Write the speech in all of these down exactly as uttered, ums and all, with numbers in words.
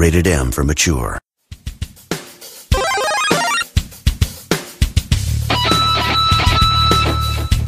Rated M for mature.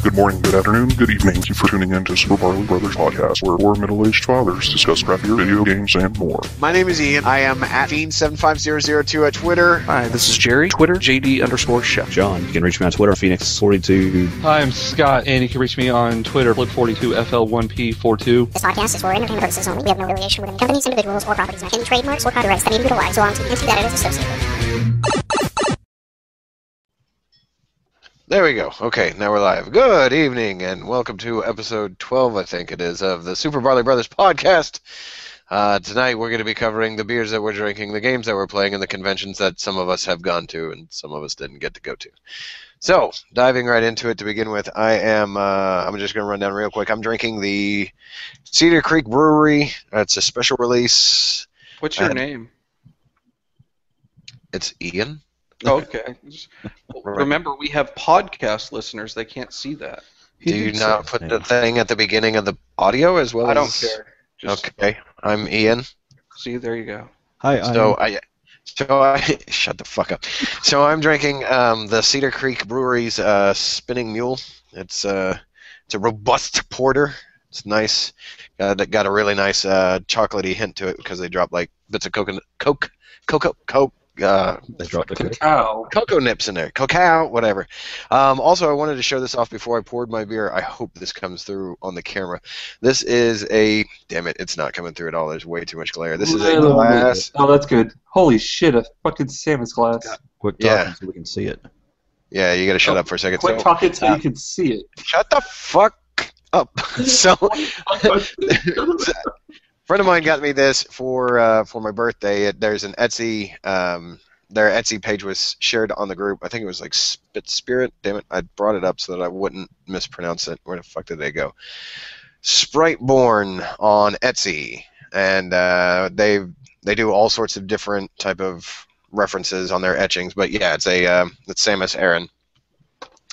Good morning, good afternoon, good evening. Thank you for tuning in to Super Barley Brothers Podcast, where four middle-aged fathers discuss craft beer, video games, and more. My name is Ian. I am at Fiend seven five zero zero two at Twitter. Hi, this is Jerry. Twitter, J D underscore Chef John. You can reach me on Twitter, Phoenix forty-two. Hi, I'm Scott, and you can reach me on Twitter, Flip forty-two F L one P forty-two. This podcast is for entertainment purposes only. We have no affiliation with any companies, individuals, or properties, any trademarks or copyrights that may be utilized, so on to the entity that it is associated with. There we go. Okay, now we're live. Good evening, and welcome to episode twelve, I think it is, of the Super Barley Brothers podcast. Uh, tonight we're going to be covering the beers that we're drinking, the games that we're playing, and the conventions that some of us have gone to and some of us didn't get to go to. So, diving right into it to begin with, I am, uh, I'm just going to run down real quick. I'm drinking the Cedar Creek Brewery. It's a special release. What's your name? It's Ian. Oh, okay. Remember, we have podcast listeners. They can't see that. He Do you not put the thing at the beginning of the audio as well? I don't as... care. Just okay. I'm Ian. See, there you go. Hi. So I'm... I. So I. Shut the fuck up. So I'm drinking um, the Cedar Creek Brewery's uh, Spinning Mule. It's uh, it's a robust porter. It's nice. Uh, that got a really nice uh, chocolatey hint to it because they drop like bits of coconut, coke, cocoa, coke. Uh, they dropped the cacao. Cocoa nips in there. Cacao, whatever. Um, also, I wanted to show this off before I poured my beer. I hope this comes through on the camera. This is a... Damn it, it's not coming through at all. There's way too much glare. This is a glass... Oh, that's good. Holy shit, a fucking Samus glass. God. Quick talking yeah. so we can see it. Yeah, you gotta shut oh, up for a second. Quick so, talking so uh, you can see it. Shut the fuck up. So... A friend of mine got me this for uh, for my birthday. It, there's an Etsy. Um, their Etsy page was shared on the group. I think it was like Spit Spirit. Damn it, I brought it up so that I wouldn't mispronounce it. Where the fuck did they go? Spriteborn on Etsy, and uh, they they do all sorts of different type of references on their etchings. But yeah, it's a um, it's Samus Aran.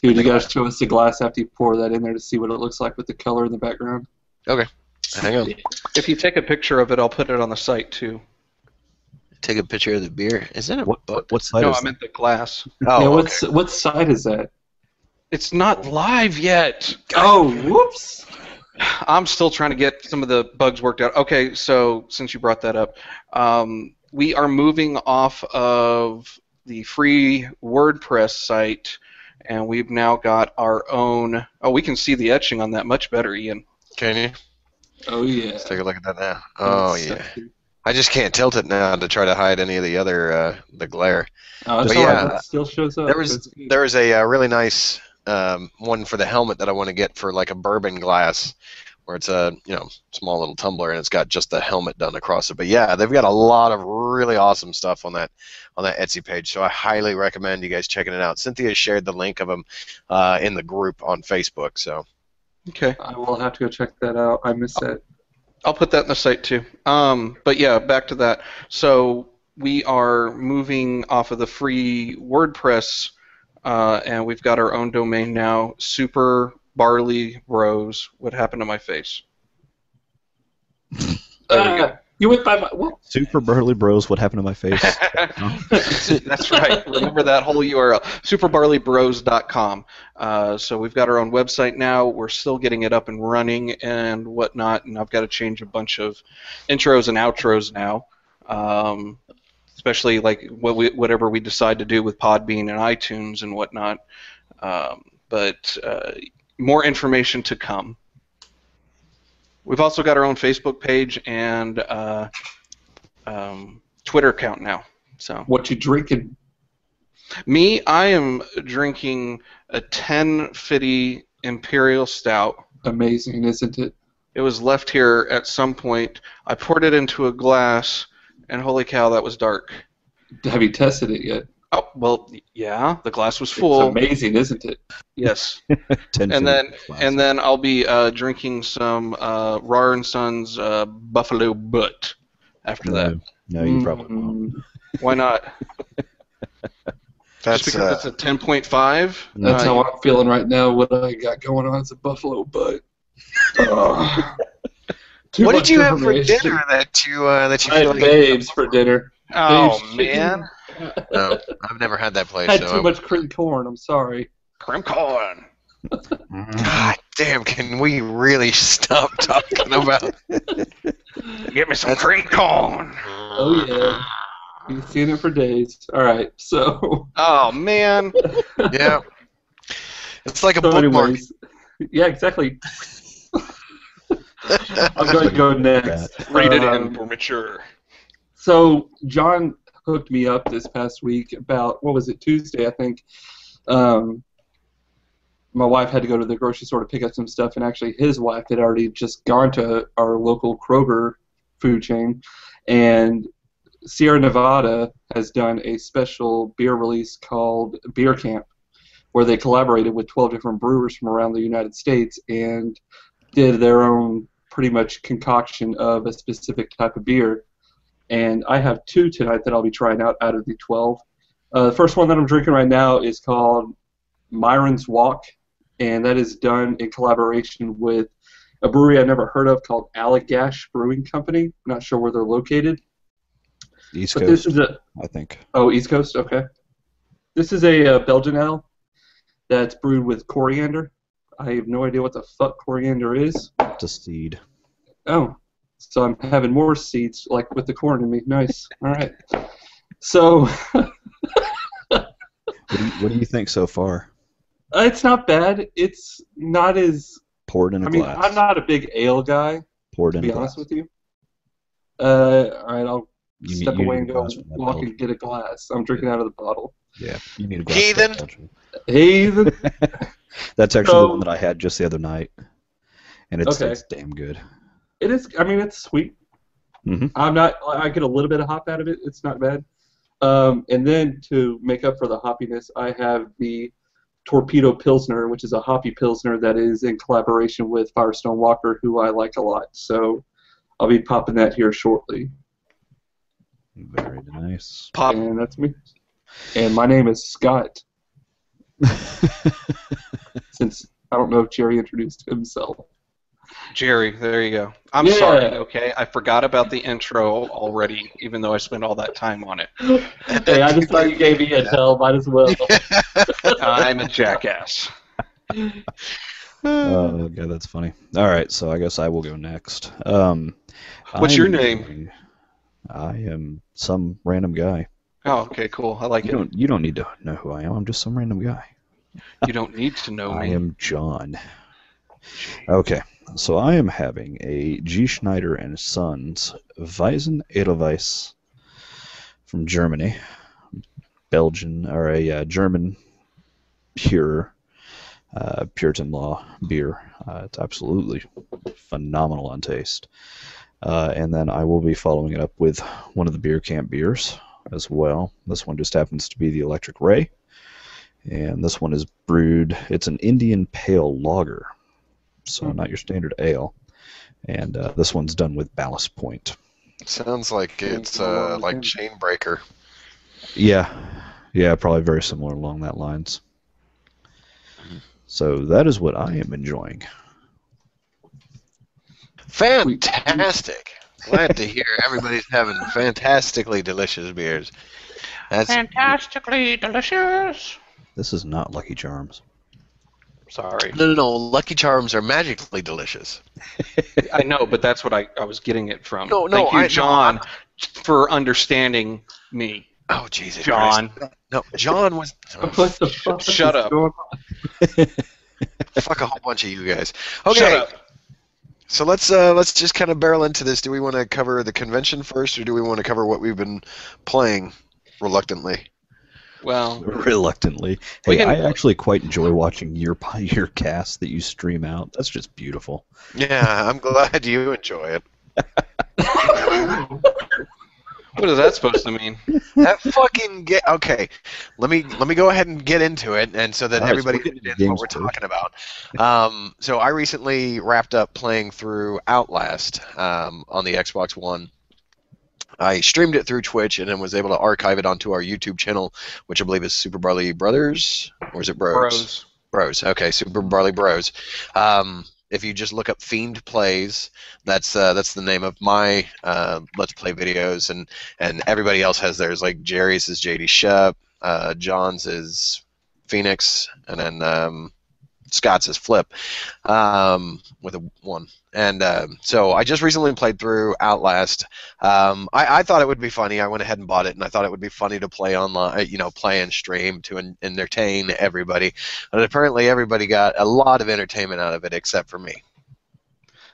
Dude, you gotta show us the glass after you pour that in there to see what it looks like with the color in the background. Okay. Hang on. If you take a picture of it, I'll put it on the site too. Take a picture of the beer. Is that a what? What, what side? No, is I that? meant the glass. Oh, yeah, what's okay. what side is that? It's not live yet. Oh, whoops! I'm still trying to get some of the bugs worked out. Okay, so since you brought that up, um, we are moving off of the free WordPress site, and we've now got our own. Oh, we can see the etching on that much better, Ian. Can you? Oh, yeah. Let's take a look at that now. Oh, that's yeah. Sexy. I just can't tilt it now to try to hide any of the other, uh, the glare. Oh, that's but, yeah, right. It still shows up. There was, there was a uh, really nice um, one for the helmet that I want to get for, like, a bourbon glass where it's a, you know, small little tumbler and it's got just the helmet done across it. But, yeah, they've got a lot of really awesome stuff on that on that Etsy page, so I highly recommend you guys checking it out. Cynthia shared the link of them uh, in the group on Facebook, so... Okay. I will have to go check that out. I missed it. I'll put that in the site too. Um, but yeah, back to that. So we are moving off of the free WordPress, uh, and we've got our own domain now. Super Barley Bros. What happened to my face? There uh, we go. You went by my what? Super Barley Bros. What happened to my face? That's right. Remember that whole U R L. Super Barley Bros dot com. Uh, so we've got our own website now. We're still getting it up and running and whatnot. And I've got to change a bunch of intros and outros now, um, especially like what we, whatever we decide to do with Podbean and iTunes and whatnot. Um, but uh, more information to come. We've also got our own Facebook page and uh, um, Twitter account now. So what you drinking? Me, I am drinking a ten fifty Imperial Stout. Amazing, isn't it? It was left here at some point. I poured it into a glass, and holy cow, that was dark. Have you tested it yet? Oh, well, yeah, the glass was full. It's amazing, isn't it? Yes. and then and then I'll be uh, drinking some uh, Rar and Sons uh, Buffalo Butt after that. No, no you mm-hmm. probably won't. Why not? That's, Just because uh, it's a ten point five. That's uh, how I'm feeling right now. What I got going on is a Buffalo Butt. uh, Too what did you have for dinner that you uh, that you? I feel had like babes for dinner. Oh babes man, no, I've never had that place. I had so too I... much cream corn. I'm sorry. Cream corn. God damn! Can we really stop talking about? Get me some That's... cream corn. Oh yeah. You've seen it for days. All right, so. Oh man. Yeah. It's like a so bookmark. Anyways. Yeah, exactly. I'm going to go next. Rated um, M for mature. So John hooked me up this past week about what was it Tuesday I think. Um, my wife had to go to the grocery store to pick up some stuff, and actually his wife had already just gone to our local Kroger food chain, and Sierra Nevada has done a special beer release called Beer Camp, where they collaborated with twelve different brewers from around the United States and did their own pretty much concoction of a specific type of beer. And I have two tonight that I'll be trying out out of the twelve. Uh, the first one that I'm drinking right now is called Myron's Walk, and that is done in collaboration with a brewery I've never heard of called Allagash Brewing Company. I'm not sure where they're located. East but Coast, this is a, I think. Oh, East Coast, okay. This is a uh, Belgian ale that's brewed with coriander. I have no idea what the fuck coriander is. It's a seed. Oh, so I'm having more seeds, like with the corn in me. Nice. All right. So, what, do you, what do you think so far? Uh, it's not bad. It's not as poured in a I glass. I mean, I'm not a big ale guy. Poured in a glass. To be honest with you. Uh, all right, I'll you step mean, away and go walk and get a glass. I'm drinking yeah. out of the bottle. Yeah, you need a glass. Heathen. Heathen. That's actually so, the one that I had just the other night, and it's, okay. it's damn good. It is. I mean, it's sweet. Mm-hmm. I'm not. I get a little bit of hop out of it. It's not bad. Um, and then to make up for the hoppiness, I have the Torpedo Pilsner, which is a hoppy pilsner that is in collaboration with Firestone Walker, who I like a lot. So I'll be popping that here shortly. Very nice. Pop. And that's me. And my name is Scott. Since I don't know if Jerry introduced himself. Jerry, there you go. I'm yeah. sorry, okay? I forgot about the intro already, even though I spent all that time on it. Hey, I just thought you gave me a tell. Might as well. I'm a jackass. Oh, okay, that's funny. All right, so I guess I will go next. Um, What's I'm, your name? I am some random guy. Oh, okay, cool. I like you it. Don't, you don't need to know who I am. I'm just some random guy. You don't need to know I me. I am John. Okay, so I am having a G. Schneider and Sons Weizen Edelweiss from Germany. Belgian, or a uh, German pure, uh, Puritan law beer. Uh, it's absolutely phenomenal on taste. Uh, and then I will be following it up with one of the Beer Camp beers as well. This one just happens to be the Electric Ray, and this one is brewed, it's an Indian Pale Lager, so mm. not your standard ale, and uh, this one's done with Ballast Point. Sounds like it's uh, like Chainbreaker. Yeah, yeah, probably very similar along that lines. So that is what I am enjoying. Fantastic! Glad to hear everybody's having fantastically delicious beers. That's fantastically delicious. This is not Lucky Charms. Sorry. No, no, no. Lucky Charms are magically delicious. I know, but that's what I, I was getting it from. No, no, Thank you, I, John, no, for understanding me. Oh, Jesus John. Christ. No, John was... What the fuck? Shut up. Fuck a whole bunch of you guys. Okay. Shut up. So let's uh, let's just kind of barrel into this. Do we want to cover the convention first, or do we want to cover what we've been playing reluctantly? Well, reluctantly. Hey, can... I actually quite enjoy watching your your cast that you stream out. That's just beautiful. Yeah, I'm glad you enjoy it. What is that supposed to mean? That fucking get okay. Let me let me go ahead and get into it, and so that nice. everybody understands what we're talking about. Um, so I recently wrapped up playing through Outlast um, on the Xbox One. I streamed it through Twitch, and then was able to archive it onto our YouTube channel, which I believe is Super Barley Brothers, or is it Bros? Bros. Bros. Okay, Super Barley Bros. Um, If you just look up Fiend Plays, that's uh, that's the name of my uh, Let's Play videos, and and everybody else has theirs. Like Jerry's is J D Shep, uh, John's is Phoenix, and then um, Scott's is Flip um, with a one. And uh, so I just recently played through Outlast. Um, I, I thought it would be funny. I went ahead and bought it, and I thought it would be funny to play online, you know, play and stream to en entertain everybody. But apparently, everybody got a lot of entertainment out of it, except for me.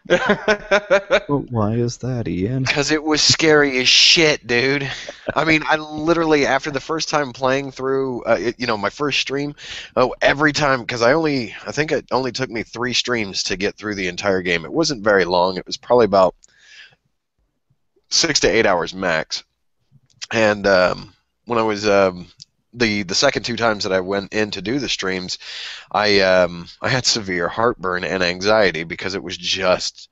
Well, why is that, Ian? Because it was scary as shit, dude. I mean, I literally, after the first time playing through, uh, it, you know, my first stream, oh, every time, because I only, I think it only took me three streams to get through the entire game. It wasn't very long. It was probably about six to eight hours max. And um, when I was, um, the the second two times that I went in to do the streams, I um I had severe heartburn and anxiety because it was just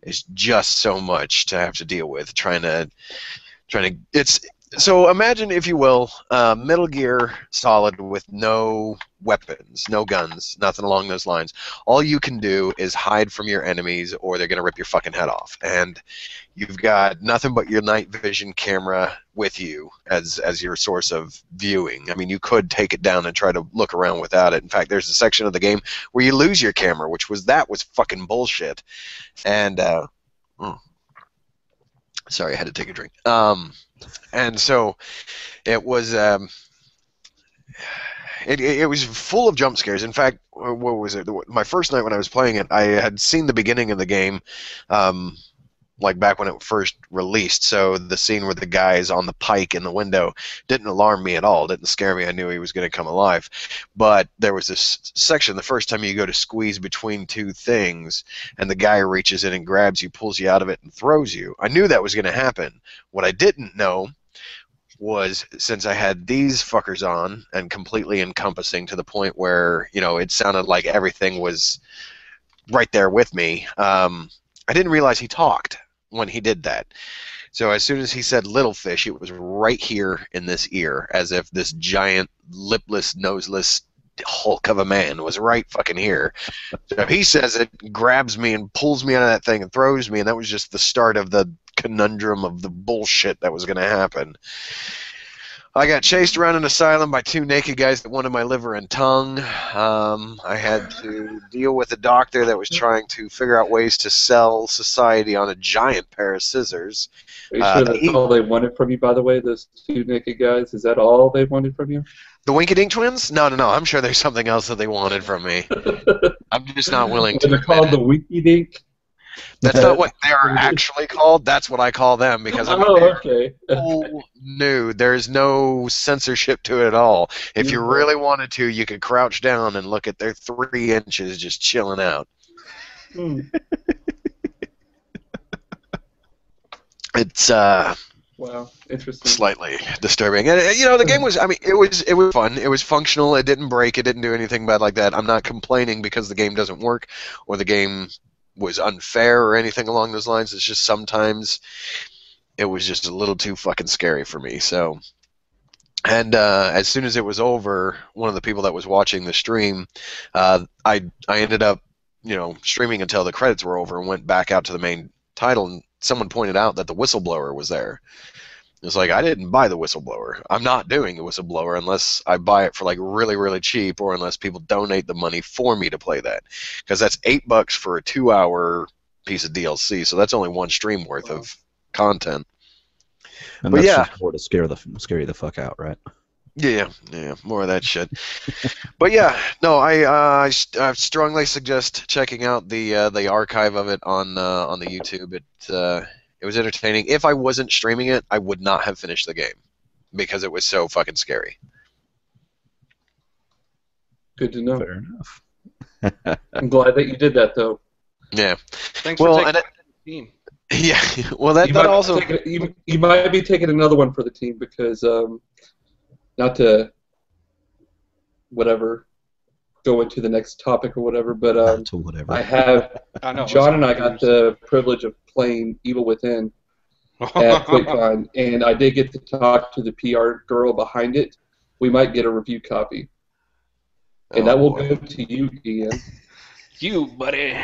it's just so much to have to deal with trying to trying to it's so imagine, if you will, uh, Metal Gear Solid with no weapons, no guns, nothing along those lines. All you can do is hide from your enemies, or they're gonna rip your fucking head off. And you've got nothing but your night vision camera with you as as your source of viewing. I mean, you could take it down and try to look around without it. In fact, there's a section of the game where you lose your camera, which was that was fucking bullshit. And uh, mm, sorry, I had to take a drink. Um. And so it was um, it, it was full of jump scares. In fact, what was it? My first night when I was playing it, I had seen the beginning of the game, um, like back when it first released. So the scene where the guy's on the pike in the window didn't alarm me at all, didn't scare me. I knew he was going to come alive. But there was this section, the first time you go to squeeze between two things, and the guy reaches in and grabs you, pulls you out of it, and throws you. I knew that was going to happen. What I didn't know was, since I had these fuckers on and completely encompassing to the point where, you know, it sounded like everything was right there with me, um, I didn't realize he talked when he did that. So as soon as he said little fish, it was right here in this ear, as if this giant, lipless, noseless hulk of a man was right fucking here. So he says it, grabs me and pulls me out of that thing and throws me, and that was just the start of the conundrum of the bullshit that was going to happen. I got chased around an asylum by two naked guys that wanted my liver and tongue. Um, I had to deal with a doctor that was trying to figure out ways to sell society on a giant pair of scissors. Are you sure uh, that's he, all they wanted from you, by the way, those two naked guys? Is that all they wanted from you? The Wink-a-Dink Twins? No, no, no. I'm sure there's something else that they wanted from me. I'm just not willing to. They're called the Winky-Dink? That's not what they're actually called. That's what I call them, because I'm oh, okay. so new. There's no censorship to it at all. If you really wanted to, you could crouch down and look at their three inches just chilling out. Hmm. It's uh. Wow, interesting. Slightly disturbing, and you know, the game was. I mean, it was it was fun. It was functional. It didn't break. It didn't do anything bad like that. I'm not complaining because the game doesn't work or the game was unfair or anything along those lines. It's just sometimes it was just a little too fucking scary for me. So, and uh, as soon as it was over, one of the people that was watching the stream, uh, I I ended up, you know, streaming until the credits were over and went back out to the main title. And someone pointed out that the whistleblower was there. It's like, I didn't buy the whistleblower. I'm not doing the whistleblower unless I buy it for like really, really cheap, or unless people donate the money for me to play that, because that's eight bucks for a two-hour piece of D L C. So that's only one stream worth wow. of content. And but that's yeah, more to scare the scare you the fuck out, right? Yeah, yeah, more of that shit. But yeah, no, I uh, I, I strongly suggest checking out the uh, the archive of it on uh, on the YouTube. It. Uh, It was entertaining. If I wasn't streaming it, I would not have finished the game because it was so fucking scary. Good to know. Fair enough. I'm glad that you did that, though. Yeah. Thanks well, for taking it for the team. Yeah. Well, that, that also... Take, you, you might be taking another one for the team because um, not to whatever... go into the next topic or whatever, but um, whatever. I have oh, no, John and I got the privilege of playing Evil Within at QuakeCon, and I did get to talk to the P R girl behind it. We might get a review copy, and oh, that will boy. go to you, Ian. You, buddy.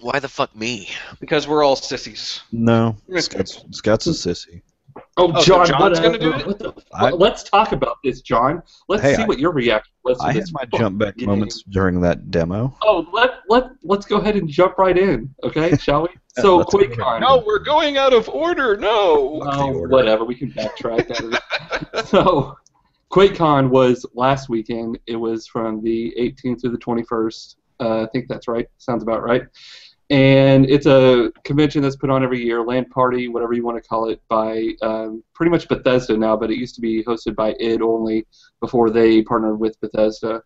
Why the fuck me? Because we're all sissies. No. Scott's, Scott's a sissy. Oh, oh John, so John's going to do it? What the, I, let's talk about this, John. Let's hey, see I, what your reaction was to I this. I had my jump back game. moments during that demo. Oh, let, let, let's go ahead and jump right in, okay? Shall we? So, QuakeCon. No, we're going out of order. No. Oh, order. Whatever. We can backtrack that. So, QuakeCon was last weekend. It was from the eighteenth to the twenty-first. Uh, I think that's right. Sounds about right. And it's a convention that's put on every year, LAN party, whatever you want to call it, by um, pretty much Bethesda now, but it used to be hosted by id only before they partnered with Bethesda.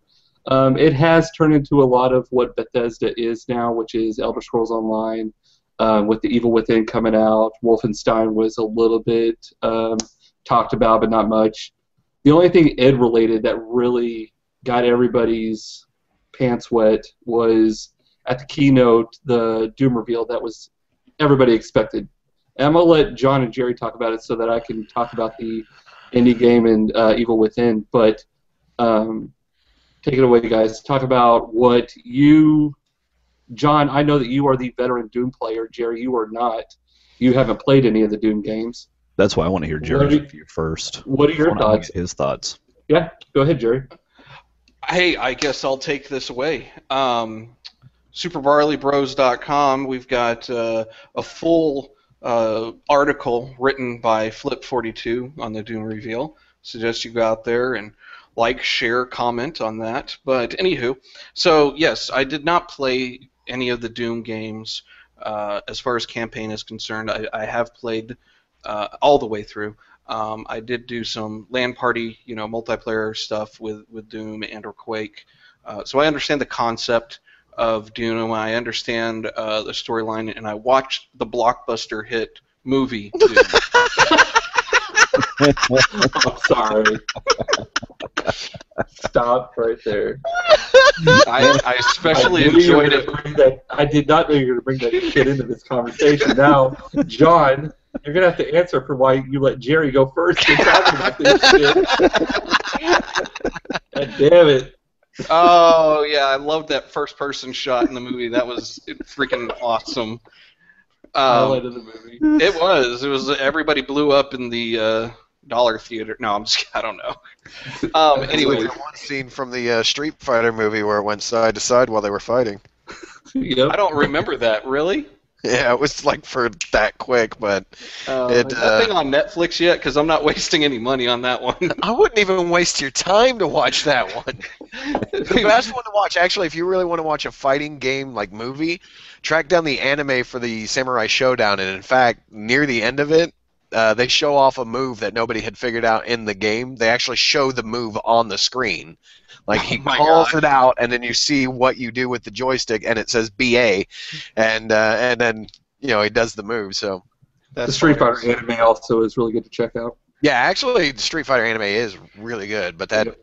Um, it has turned into a lot of what Bethesda is now, which is Elder Scrolls Online, um, with the Evil Within coming out. Wolfenstein was a little bit um, talked about, but not much. The only thing id-related that really got everybody's pants wet was at the keynote, the Doom reveal that was everybody expected. And I'm going to let John and Jerry talk about it so that I can talk about the indie game and uh, Evil Within. But um, take it away, guys. Talk about what you... John, I know that you are the veteran Doom player. Jerry, you are not. You haven't played any of the Doom games. That's why I want to hear Jerry's view first. What are your thoughts? His thoughts. Yeah, go ahead, Jerry. Hey, I guess I'll take this away. Um... Super Barley Bros dot com, we've got uh, a full uh, article written by Flip forty-two on the Doom reveal. Suggest you go out there and like, share, comment on that. But anywho, so yes, I did not play any of the Doom games uh, as far as campaign is concerned. I, I have played uh, all the way through. Um, I did do some LAN party, you know, multiplayer stuff with, with Doom and or Quake. Uh, so I understand the concept of Doom. I understand uh, the storyline, and I watched the blockbuster hit movie. I'm sorry. Stop right there. I, I especially I enjoyed it. That, I did not know you were going to bring that shit into this conversation. Now, John, you're going to have to answer for why you let Jerry go first and talk about this shit. God damn it. Oh, yeah, I loved that first-person shot in the movie. That was freaking awesome. Um, Highlight of the movie. It was. It was. Everybody blew up in the uh, dollar theater. No, I'm just, I don't know. Um, anyway. Like that one scene from the uh, Street Fighter movie where it went side to side while they were fighting. Yep. I don't remember that, really. Yeah, it was like for that quick, but uh, it, uh, nothing on Netflix yet because I'm not wasting any money on that one. I wouldn't even waste your time to watch that one. The best one to watch, actually, if you really want to watch a fighting game like movie, track down the anime for the Samurai Showdown, and in fact, near the end of it, uh, they show off a move that nobody had figured out in the game. They actually show the move on the screen. Like, he oh calls God. it out, and then you see what you do with the joystick, and it says B A, and uh, and then, you know, he does the move. So that's the Street Fighter anime also is really good to check out. Yeah, actually, the Street Fighter anime is really good, but that yep.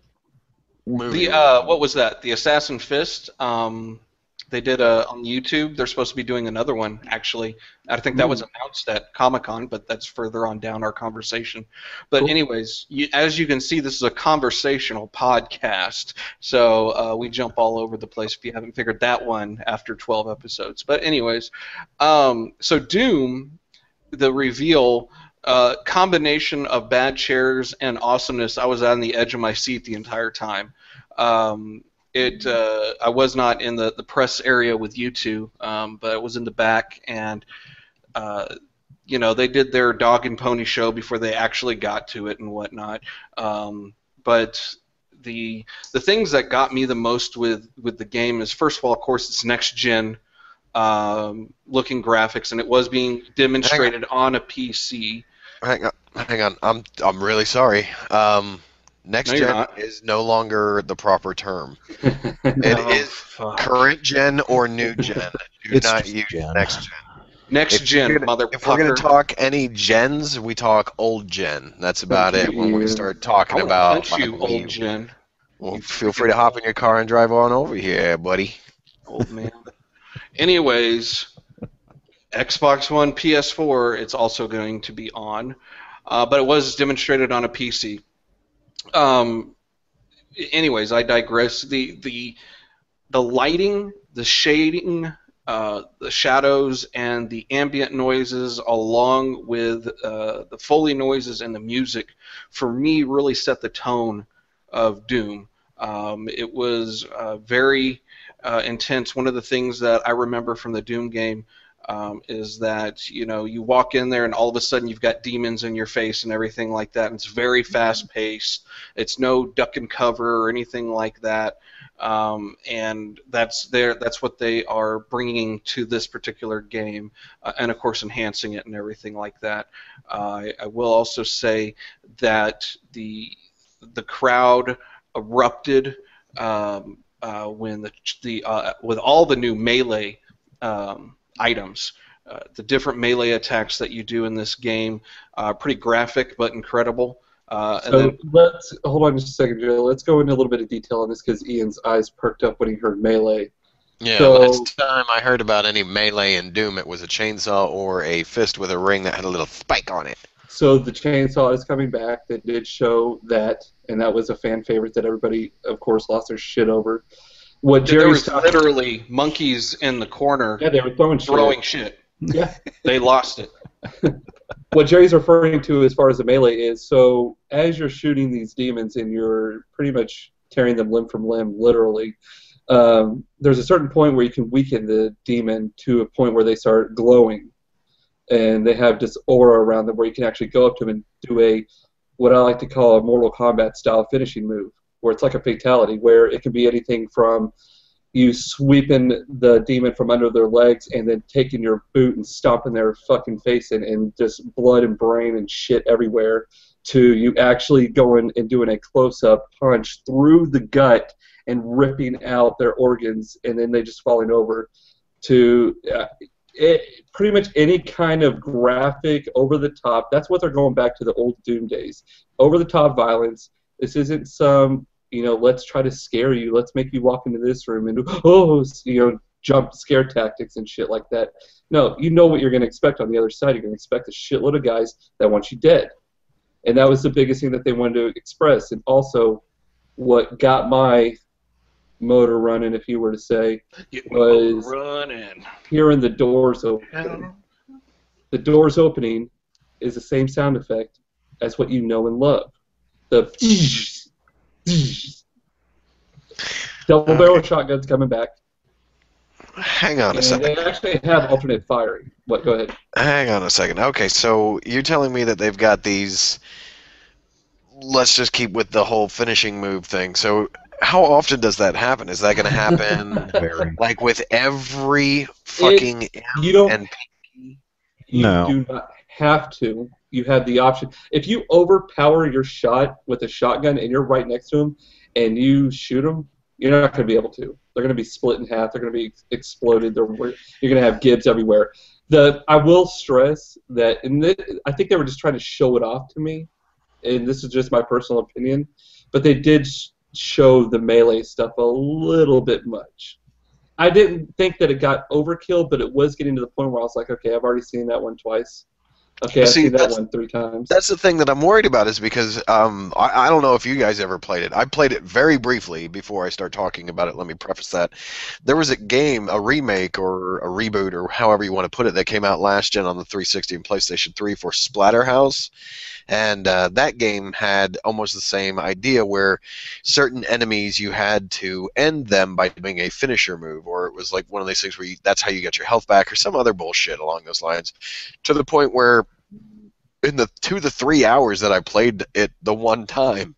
movie... The, uh, what was that? The Assassin Fist? Um, they did a, on YouTube. They're supposed to be doing another one, actually. I think that mm. was announced at Comic-Con, but that's further on down our conversation. But cool. anyways, you, as you can see, this is a conversational podcast, so uh, we jump all over the place if you haven't figured that one after twelve episodes. But anyways, um, so Doom, the reveal, uh, combination of bad chairs and awesomeness, I was on the edge of my seat the entire time. Um, It. Uh, I was not in the, the press area with you two, um, but I was in the back, and uh, you know, they did their dog and pony show before they actually got to it and whatnot. Um, but the the things that got me the most with with the game is, first of all, of course, it's next gen um, looking graphics, and it was being demonstrated on. on a P C. Hang on, hang on. I'm I'm really sorry. Um... Next no, gen is no longer the proper term. no, it is fuck. current gen or new gen. Do it's not use gen. next gen. Next if gen, motherfucker. If we're going to talk any gens, we talk old gen. That's about it when we start talking about... Punch you, old gen. Well, you feel free to hop in your car and drive on over here, buddy. Old man. Anyways, Xbox One, P S four, it's also going to be on. Uh, but it was demonstrated on a P C. Um, anyways, I digress. The the the lighting the shading, uh, the shadows, and the ambient noises, along with uh, the Foley noises and the music, for me, really set the tone of Doom. Um, it was uh, very uh, intense. One of the things that I remember from the Doom game um, is that, you know, you walk in there and all of a sudden you've got demons in your face and everything like that. And it's very fast-paced. It's no duck and cover or anything like that. Um, and that's their, that's what they are bringing to this particular game, uh, and of course enhancing it and everything like that. Uh, I, I will also say that the the crowd erupted um, uh, when the the uh, with all the new melee um, items. Uh, the different melee attacks that you do in this game are pretty graphic but incredible. Uh, and so then, let's hold on just a second, Joe. Let's go into a little bit of detail on this because Ian's eyes perked up when he heard melee. Yeah, so, last time I heard about any melee in Doom, it was a chainsaw or a fist with a ring that had a little spike on it. So the chainsaw is coming back. They did show that, and that was a fan favorite that everybody, of course, lost their shit over. What Jerry there was literally monkeys in the corner. Yeah, they were throwing throwing shit. shit. Yeah, they lost it. What Jerry's referring to as far as the melee is, so as you're shooting these demons and you're pretty much tearing them limb from limb, literally, um, there's a certain point where you can weaken the demon to a point where they start glowing. And they have this aura around them where you can actually go up to them and do a, what I like to call a Mortal Kombat style finishing move, where it's like a fatality, where it can be anything from you sweeping the demon from under their legs and then taking your boot and stomping their fucking face in, and just blood and brain and shit everywhere, to you actually going and doing a close-up punch through the gut and ripping out their organs and then they just falling over, to uh, it, pretty much any kind of graphic over-the-top. That's what they're going back to the old Doom days. Over-the-top violence. This isn't some... You know, let's try to scare you. Let's make you walk into this room and, oh, you know, jump scare tactics and shit like that. No, you know what you're going to expect on the other side. You're going to expect a shitload of guys that want you dead. And that was the biggest thing that they wanted to express. And also, what got my motor running, if you were to say, was running. Hearing the doors open. The doors opening is the same sound effect as what you know and love. The... Double barrel okay. shotguns coming back. Hang on and a second. They actually have alternate firing. What? Go ahead. Hang on a second. Okay, so you're telling me that they've got these. Let's just keep with the whole finishing move thing. So how often does that happen? Is that going to happen like with every fucking it, M you don't, and P? You no. do not have to. You have the option. If you overpower your shot with a shotgun and you're right next to them and you shoot them, you're not going to be able to. They're going to be split in half. They're going to be exploded. They're, you're going to have gibs everywhere. The I will stress that, and this, I think they were just trying to show it off to me, and this is just my personal opinion, but they did show the melee stuff a little bit much. I didn't think that it got overkill, but it was getting to the point where I was like, okay, I've already seen that one twice. Okay, I've seen that one three times. That's the thing that I'm worried about is because um, I, I don't know if you guys ever played it. I played it very briefly before I start talking about it. Let me preface that. There was a game, a remake or a reboot or however you want to put it, that came out last gen on the three sixty and PlayStation three for Splatterhouse. And uh, that game had almost the same idea where certain enemies you had to end them by doing a finisher move, or it was like one of these things where you, that's how you got your health back or some other bullshit along those lines, to the point where in the two to three hours that I played it the one time,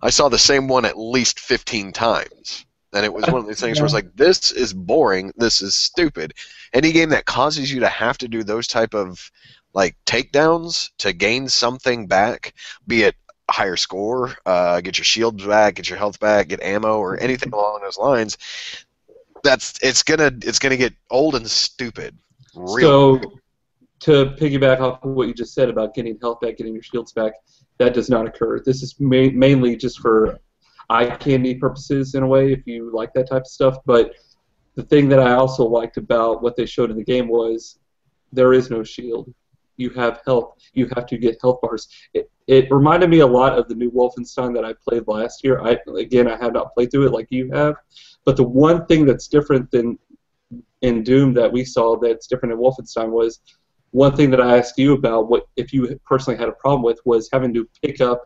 I saw the same one at least fifteen times. And it was one of these things where it's like, this is boring, this is stupid. Any game that causes you to have to do those type of like takedowns to gain something back, be it a higher score, uh, get your shields back, get your health back, get ammo, or anything along those lines, that's it's gonna it's gonna get old and stupid. Real so, quick. To piggyback off of what you just said about getting health back, getting your shields back, that does not occur. This is ma mainly just for eye candy purposes in a way, if you like that type of stuff. But the thing that I also liked about what they showed in the game was there is no shield. You have health. You have to get health bars. It, It reminded me a lot of the new Wolfenstein that I played last year. I again, I have not played through it like you have, but the one thing that's different than in Doom that we saw that's different in Wolfenstein was one thing that I asked you about, what if you personally had a problem with, was having to pick up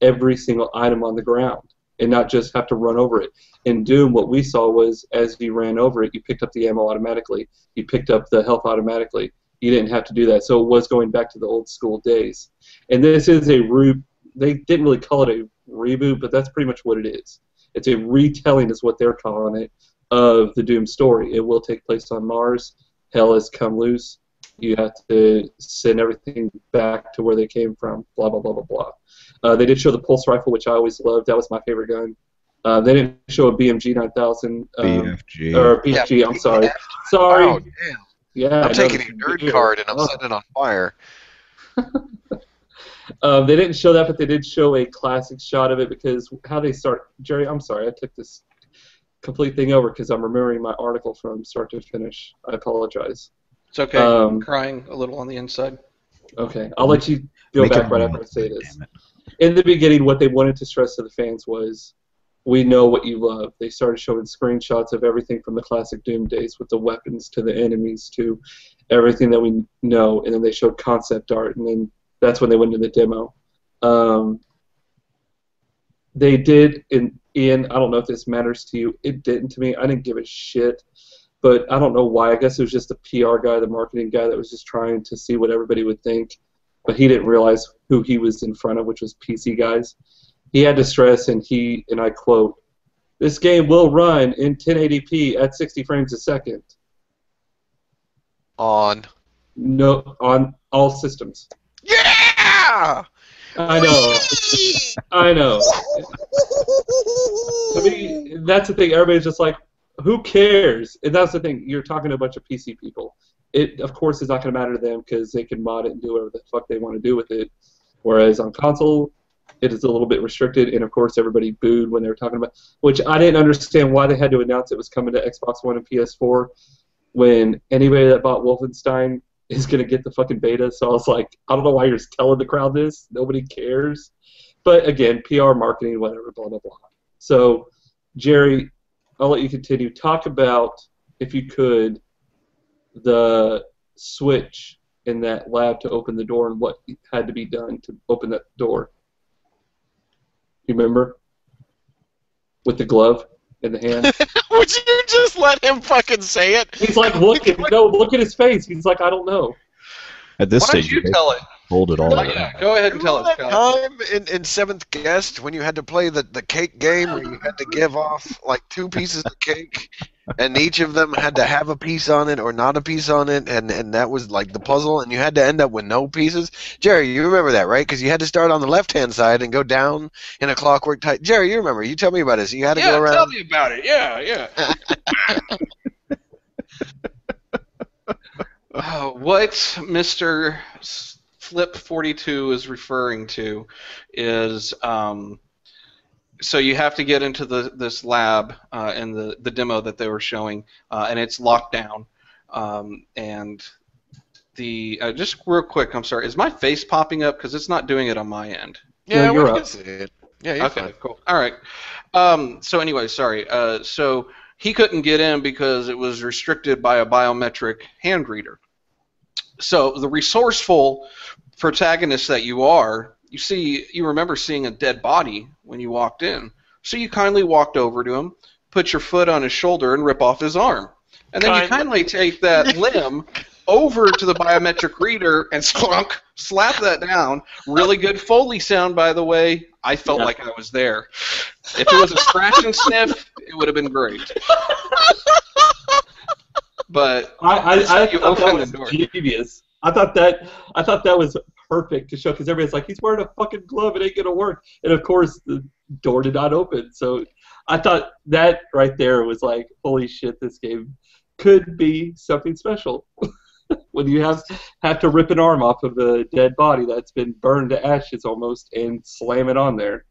every single item on the ground and not just have to run over it. In Doom, what we saw was as you ran over it, you picked up the ammo automatically, you picked up the health automatically. You didn't have to do that, so it was going back to the old school days. And this is a re- they didn't really call it a reboot, but that's pretty much what it is. It's a retelling is what they're calling it, of the Doom story. It will take place on Mars. Hell has come loose. You have to send everything back to where they came from, blah, blah, blah, blah, blah. Uh, they did show the pulse rifle, which I always loved. That was my favorite gun. Uh, they didn't show a B M G nine thousand. Um, B F G. Or B F G, yeah, I'm sorry. Yeah. Sorry. Oh, damn. Yeah, I'm taking your nerd card and I'm oh. setting it on fire. um, they didn't show that, but they did show a classic shot of it because how they start... Jerry, I'm sorry, I took this complete thing over because I'm remembering my article from start to finish. I apologize. It's okay. Um, I'm crying a little on the inside. Okay. I'll let you go Make back right after I say this. In the beginning, what they wanted to stress to the fans was, we know what you love. They started showing screenshots of everything from the classic Doom days with the weapons to the enemies to everything that we know, and then they showed concept art, and then that's when they went into the demo. Um, they did, and Ian, I don't know if this matters to you. It didn't to me. I didn't give a shit, but I don't know why. I guess it was just the P R guy, the marketing guy that was just trying to see what everybody would think, but he didn't realize who he was in front of, which was P C guys. He had to stress, and he, and I quote, "This game will run in ten eighty p at sixty frames a second." On. No, on all systems. Yeah! I know. I know. I mean, that's the thing. Everybody's just like, who cares? And that's the thing. You're talking to a bunch of P C people. It, of course, is not going to matter to them because they can mod it and do whatever the fuck they want to do with it. Whereas on console... it is a little bit restricted, and of course everybody booed when they were talking about, which I didn't understand why they had to announce it was coming to Xbox One and P S four when anybody that bought Wolfenstein is going to get the fucking beta. So I was like, I don't know why you're telling the crowd this. Nobody cares. But again, P R, marketing, whatever, blah, blah, blah. So, Jerry, I'll let you continue. Talk about, if you could, the switch in that lab to open the door and what had to be done to open that door. You remember? With the glove in the hand. Would you just let him fucking say it? He's like, look at no, look at his face. He's like, I don't know. At this Why stage, you tell it. Hold it all. No, yeah. Go ahead and tell us. Time in, in seventh guest when you had to play the the cake game, where you had to give off like two pieces of cake, and each of them had to have a piece on it or not a piece on it, and and that was like the puzzle, and you had to end up with no pieces. Jerry, you remember that, right? Because you had to start on the left-hand side and go down in a clockwork type. Jerry, you remember? You tell me about this. You had to yeah, go around. Yeah, tell me about it. Yeah, yeah. uh, what Mister Flip forty-two is referring to is. Um, So you have to get into the this lab uh, in the, the demo that they were showing, uh, and it's locked down. Um, and the uh, just real quick, I'm sorry, is my face popping up? Because it's not doing it on my end. Yeah, yeah you're up. It. Yeah, you're okay, fine. Cool. All right. Um, so anyway, sorry. Uh, so he couldn't get in because it was restricted by a biometric hand reader. So the resourceful protagonist that you are, you see, you remember seeing a dead body when you walked in. So you kindly walked over to him, put your foot on his shoulder, and rip off his arm. And then Kind. you kindly take that limb over to the biometric reader and splunk, slap that down. Really good Foley sound, by the way. I felt yeah. like I was there. If it was a scratch and sniff, it would have been great. But I, I, I, I thought that was genius. I thought that, I thought that was... perfect to show because everybody's like, he's wearing a fucking glove, it ain't gonna work. And of course, the door did not open. So I thought that right there was like, holy shit, this game could be something special. When you have have to rip an arm off of a dead body that's been burned to ashes almost and slam it on there,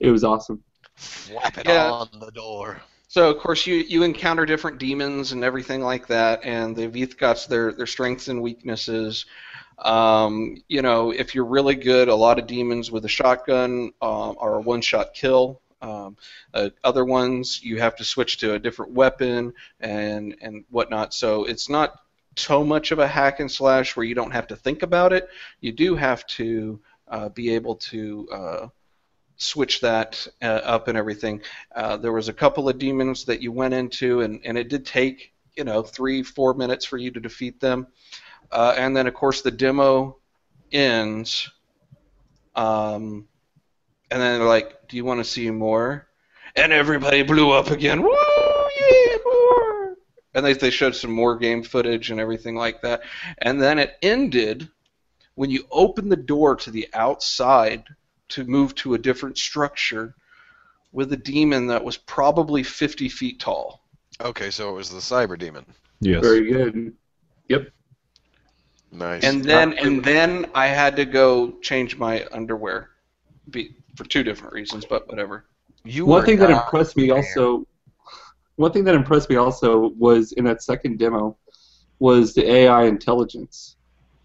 it was awesome. Slap it yeah. on the door. So of course you, you encounter different demons and everything like that, and they've each got their their strengths and weaknesses. Um, you know, if you're really good, a lot of demons with a shotgun um, are a one-shot kill. Um, uh, other ones, you have to switch to a different weapon and and whatnot. So it's not so much of a hack and slash where you don't have to think about it. You do have to uh, be able to uh, switch that uh, up and everything. Uh, there was a couple of demons that you went into, and, and it did take, you know, three, four minutes for you to defeat them. Uh, and then, of course, the demo ends, um, and then they're like, do you want to see more? And everybody blew up again. Woo! Yeah, more! And they, they showed some more game footage and everything like that. And then it ended when you open the door to the outside to move to a different structure with a demon that was probably fifty feet tall. Okay, so it was the cyber demon. Yes. Very good. Yep. Nice. And then and then I had to go change my underwear, be, for two different reasons, but whatever. You one thing that impressed me man. also, one thing that impressed me also was in that second demo, was the A I intelligence.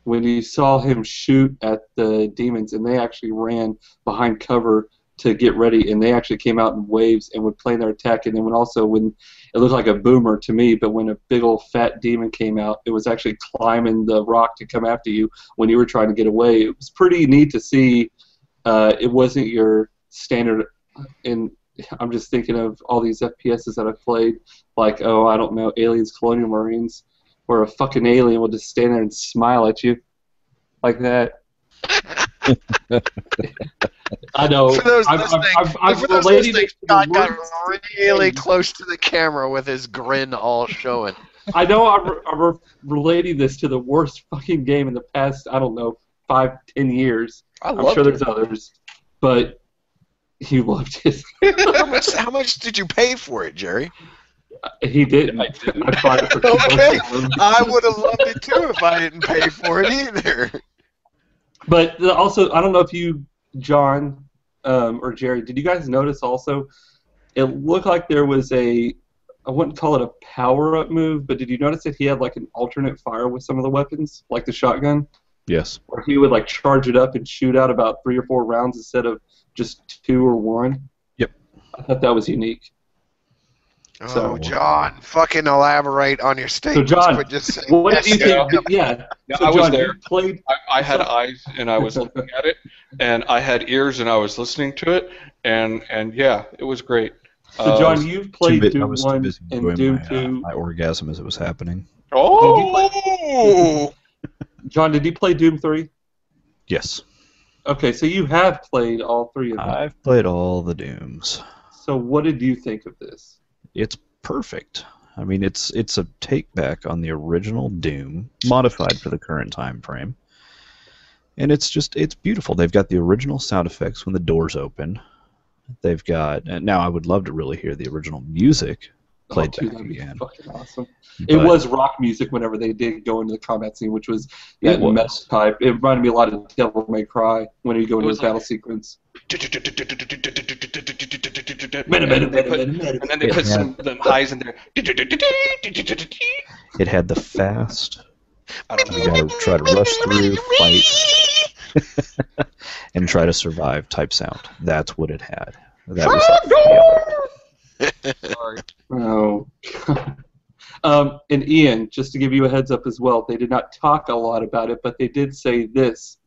When you saw him shoot at the demons, and they actually ran behind cover to get ready, and they actually came out in waves and would plan their attack, and then when also when it looked like a boomer to me, but when a big old fat demon came out, it was actually climbing the rock to come after you when you were trying to get away. It was pretty neat to see. Uh, it wasn't your standard, and I'm just thinking of all these F P Ses that I've played, like, oh, I don't know, Aliens, Colonial Marines, where a fucking alien will just stand there and smile at you like that. I know. For those I'm, listening, I'm, I'm, I'm for those listening Scott got really close to the camera with his grin all showing. I know I'm, re I'm re relating this to the worst fucking game in the past, I don't know, five, ten years. I I'm sure there's it. others, but he loved it. how, much, how much did you pay for it, Jerry? He didn't. I didn't. I bought it for okay. I would have loved it, too, if I didn't pay for it either. But also, I don't know if you, John um, or Jerry, did you guys notice also, it looked like there was a, I wouldn't call it a power-up move, but did you notice that he had like an alternate fire with some of the weapons, like the shotgun? Yes. Where he would like charge it up and shoot out about three or four rounds instead of just two or one? Yep. I thought that was unique. So, oh, John, fucking elaborate on your statements. So, John, but just say what yes, do you think? Know. Yeah, yeah so I John, was there. Played... I, I had eyes, and I was looking at it, and I had ears, and I was listening to it, and and yeah, it was great. So, John, uh, you've played bit, Doom one and Doom my, two. Uh, my orgasm as it was happening. Oh! John, did you play Doom three? Yes. Okay, so you have played all three of them. I've played all the Dooms. So, what did you think of this? It's perfect. I mean, it's it's a take back on the original Doom, modified for the current time frame. And it's just it's beautiful. They've got the original sound effects when the doors open. They've got and now I would love to really hear the original music played oh, dude, back again. Fucking awesome. But it was rock music whenever they did go into the combat scene, which was that was. metal type. It reminded me a lot of Devil May Cry when you go into the like, battle sequence. And then they put some of them highs in there. It had the fast. I don't know, you gotta try to rush through, fight, and try to survive type sound. That's what it had. That was like, yeah. Sorry. Oh. um, and Ian, just to give you a heads up as well, they did not talk a lot about it, but they did say this: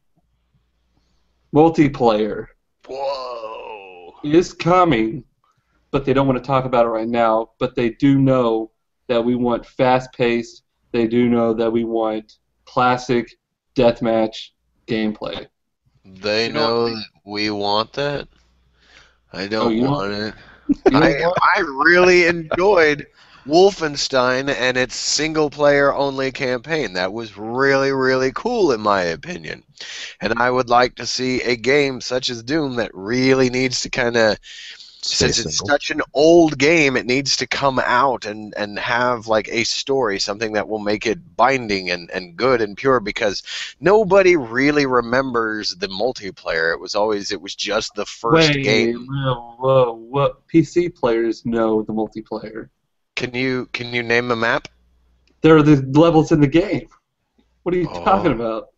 multiplayer. Whoa. Is coming, but they don't want to talk about it right now, but they do know that we want fast-paced, they do know that we want classic deathmatch gameplay. They you know, know that we want that? I don't oh, want don't, it. I, want I really enjoyed Wolfenstein and its single-player only campaign. That was really, really cool in my opinion. And I would like to see a game such as Doom that really needs to kind of, since single. it's such an old game, it needs to come out and, and have like a story, something that will make it binding and, and good and pure, because nobody really remembers the multiplayer. It was always, it was just the first Wait, game. Whoa, whoa, whoa. P C players know the multiplayer. Can you can you name the map? There are the levels in the game. What are you oh. talking about?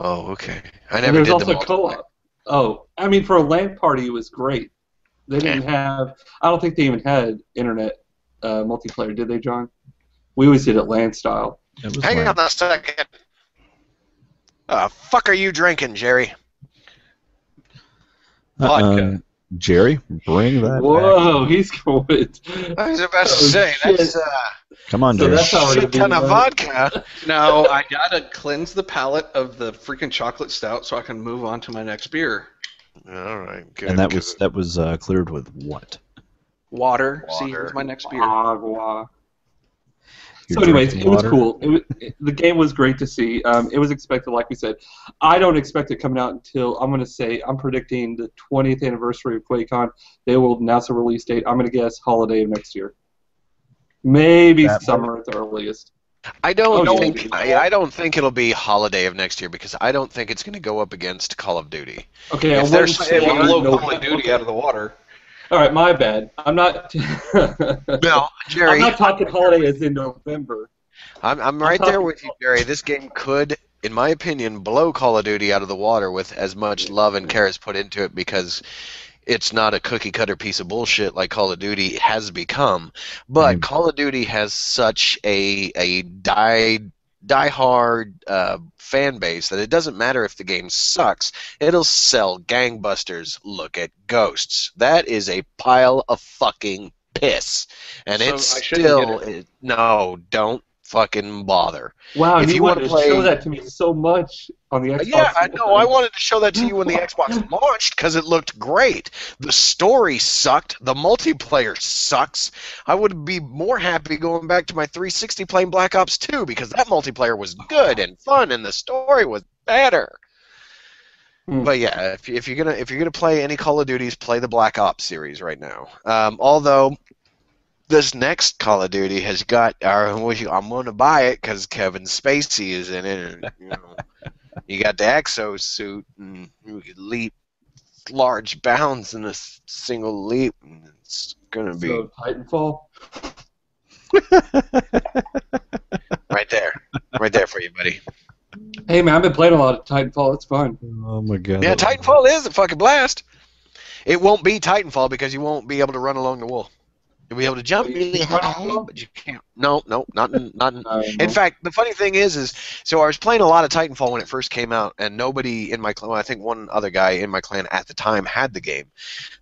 Oh, okay. I never did the multiplayer. There's also co-op. Oh, I mean, for a LAN party, it was great. They didn't have... I don't think they even had internet uh, multiplayer, did they, John? We always did it LAN style. It Hang LAN. on a second. Uh, fuck are you drinking, Jerry? Vodka. Uh, Jerry, bring that Whoa, back. he's good. I was about to oh, say, shit. that's... Uh, Come on, so Jerry. That's how shit ton of right? vodka. Now, I gotta cleanse the palate of the freaking chocolate stout so I can move on to my next beer. All right, good. And that was that was uh, cleared with what? Water. Water. See, here's my next beer. Agua. So, anyways, it water? was cool. It was, it, the game was great to see. Um, it was expected, like we said. I don't expect it coming out until I'm going to say I'm predicting the twentieth anniversary of QuakeCon. They will announce a release date. I'm going to guess holiday of next year, maybe that summer might. at the earliest. I don't oh, think I, I don't think it'll be holiday of next year because I don't think it's going to go up against Call of Duty. Okay, if they're blow no, Call of Duty okay. out of the water. All right, my bad. I'm not. no, Jerry. I'm not talking holiday as in November. I'm I'm right I'm there with you, Jerry. This game could, in my opinion, blow Call of Duty out of the water with as much love and care as put into it because it's not a cookie cutter piece of bullshit like Call of Duty has become. But mm. Call of Duty has such a a die die hard uh, fan base that it doesn't matter if the game sucks, it'll sell gangbusters. Look at Ghosts. That is a pile of fucking piss, and so it's still it. It, no. Don't fucking bother. Wow, if you, you want to play, show that to me so much on the Xbox. Yeah, I know. I wanted to show that to you when the Xbox launched because it looked great. The story sucked. The multiplayer sucks. I would be more happy going back to my three sixty playing Black Ops two because that multiplayer was good and fun and the story was better. Hmm. But yeah, if, if you're gonna if you're gonna play any Call of Duties, play the Black Ops series right now. Um, although. This next Call of Duty has got. Uh, I'm going to buy it because Kevin Spacey is in it. And, you know, you got the Exo suit, and you can leap large bounds in a single leap. And it's going to be so Titanfall. right there, right there for you, buddy. Hey man, I've been playing a lot of Titanfall. It's fun. Oh my god. Yeah, Titanfall is a fucking blast. It won't be Titanfall because you won't be able to run along the wall. You'll be able to jump really high, but you can't. No, no, not in, not in. In fact, the funny thing is, is so I was playing a lot of Titanfall when it first came out, and nobody in my clan. Well, I think one other guy in my clan at the time had the game.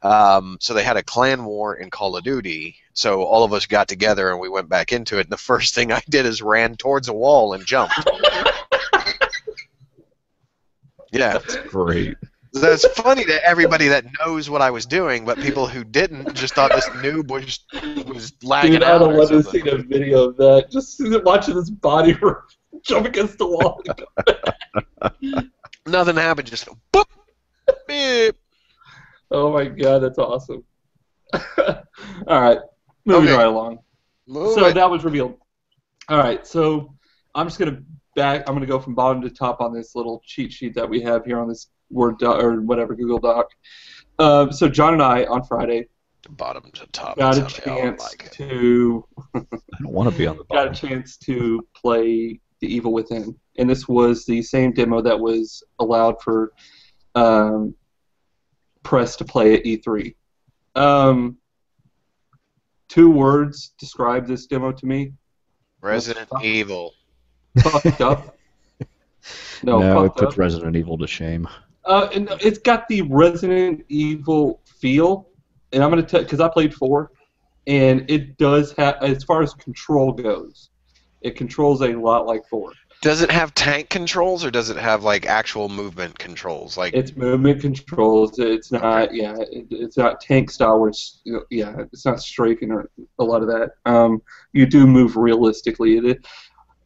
Um, so they had a clan war in Call of Duty. So all of us got together and we went back into it. And the first thing I did is ran towards a wall and jumped. yeah, that's great. That's funny to everybody that knows what I was doing, but people who didn't just thought this noob was just, was lagging Dude, out. Dude, I don't want to see a video of that. Just watching this body jump against the wall. Nothing happened. Just boop, beep. Oh my god, that's awesome. All right, moving okay. right along. Move so it. that was revealed. All right, so I'm just gonna back. I'm gonna go from bottom to top on this little cheat sheet that we have here on this. Word doc, or whatever, Google Doc. Uh, so John and I, on Friday, bottom to top, got a chance like to... I don't want to be on the bottom. Got a chance to play The Evil Within. And this was the same demo that was allowed for um, press to play at E three. Um, two words describe this demo to me. Resident Fucked Evil. Fucked up. No, no it puts up. Resident Evil to shame. Uh, and it's got the Resident Evil feel, and I'm gonna tell because I played four, and it does have as far as control goes, it controls a lot like four. Does it have tank controls or does it have like actual movement controls? Like it's movement controls. It's not yeah. It, it's not tank style. Where it's you know, yeah. It's not strafing or a lot of that. Um, you do move realistically. It,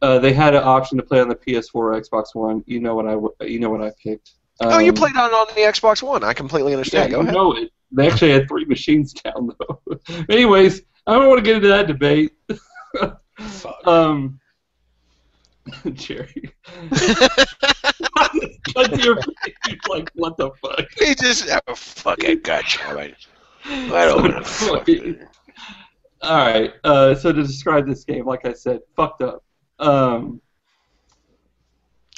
Uh, they had an option to play on the P S four or Xbox One. You know what I you know what I picked. Um, oh, you played on on the Xbox One. I completely understand. Yeah, Go you ahead. Know it. They actually had three machines down though. Anyways, I don't want to get into that debate. Fuck. Um, Jerry. like what the fuck? He just oh, fuck it, gotcha. I don't want to fuck it. All right. Uh, so to describe this game, like I said, fucked up. Um,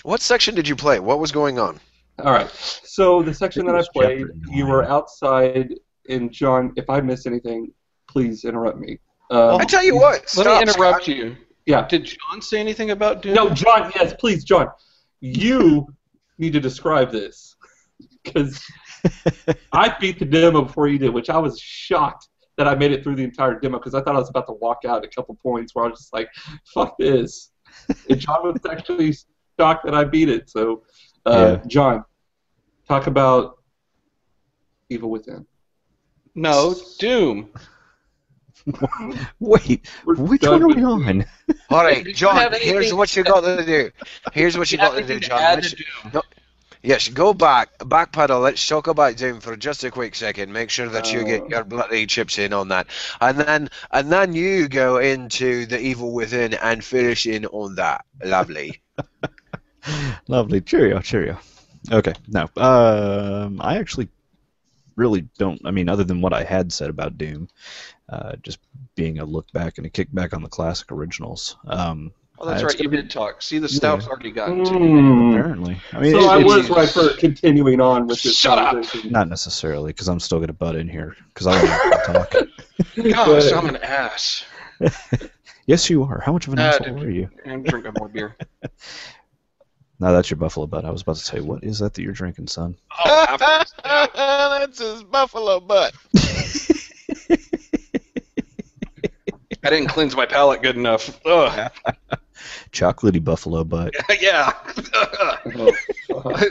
What section did you play? What was going on? All right. So the section that I played, you were outside, and John, if I missed anything, please interrupt me. Um, I tell you what. Stop, let me interrupt Scott. you. Yeah. Did John say anything about Doom? No, John. Yes, please, John. You need to describe this because I beat the demo before you did, which I was shocked that I made it through the entire demo because I thought I was about to walk out at a couple points where I was just like, "Fuck this." And John was actually shocked that I beat it. So, uh, yeah. John, talk about Evil Within. No, Doom. Wait, We're which one are we on? All right, John, here's what you got to do. Here's what you got to do, John. To no, yes, go back, back pedal, let's talk about Doom for just a quick second, make sure that oh. you get your bloody chips in on that. And then and then you go into the Evil Within and finish in on that. Lovely. Lovely. Cheerio, cheerio. Okay, now, um, I actually really don't, I mean, other than what I had said about Doom, Uh, just being a look back and a kick back on the classic originals. Um, oh, that's I, right. You did talk. See, the Stout's yeah. already gotten to mm. Apparently. I mean, so it, I it, was right for continuing on with this. Shut up! Not necessarily, because I'm still going to butt in here, because I want to talk. Gosh, I'm an ass. Yes, you are. How much of an uh, asshole dude, are you? I'm drinking more beer. Now that's your buffalo butt. I was about to say, what is that that you're drinking, son? Oh, that's his buffalo butt. I didn't cleanse my palate good enough. Ugh. Chocolatey buffalo butt. Yeah.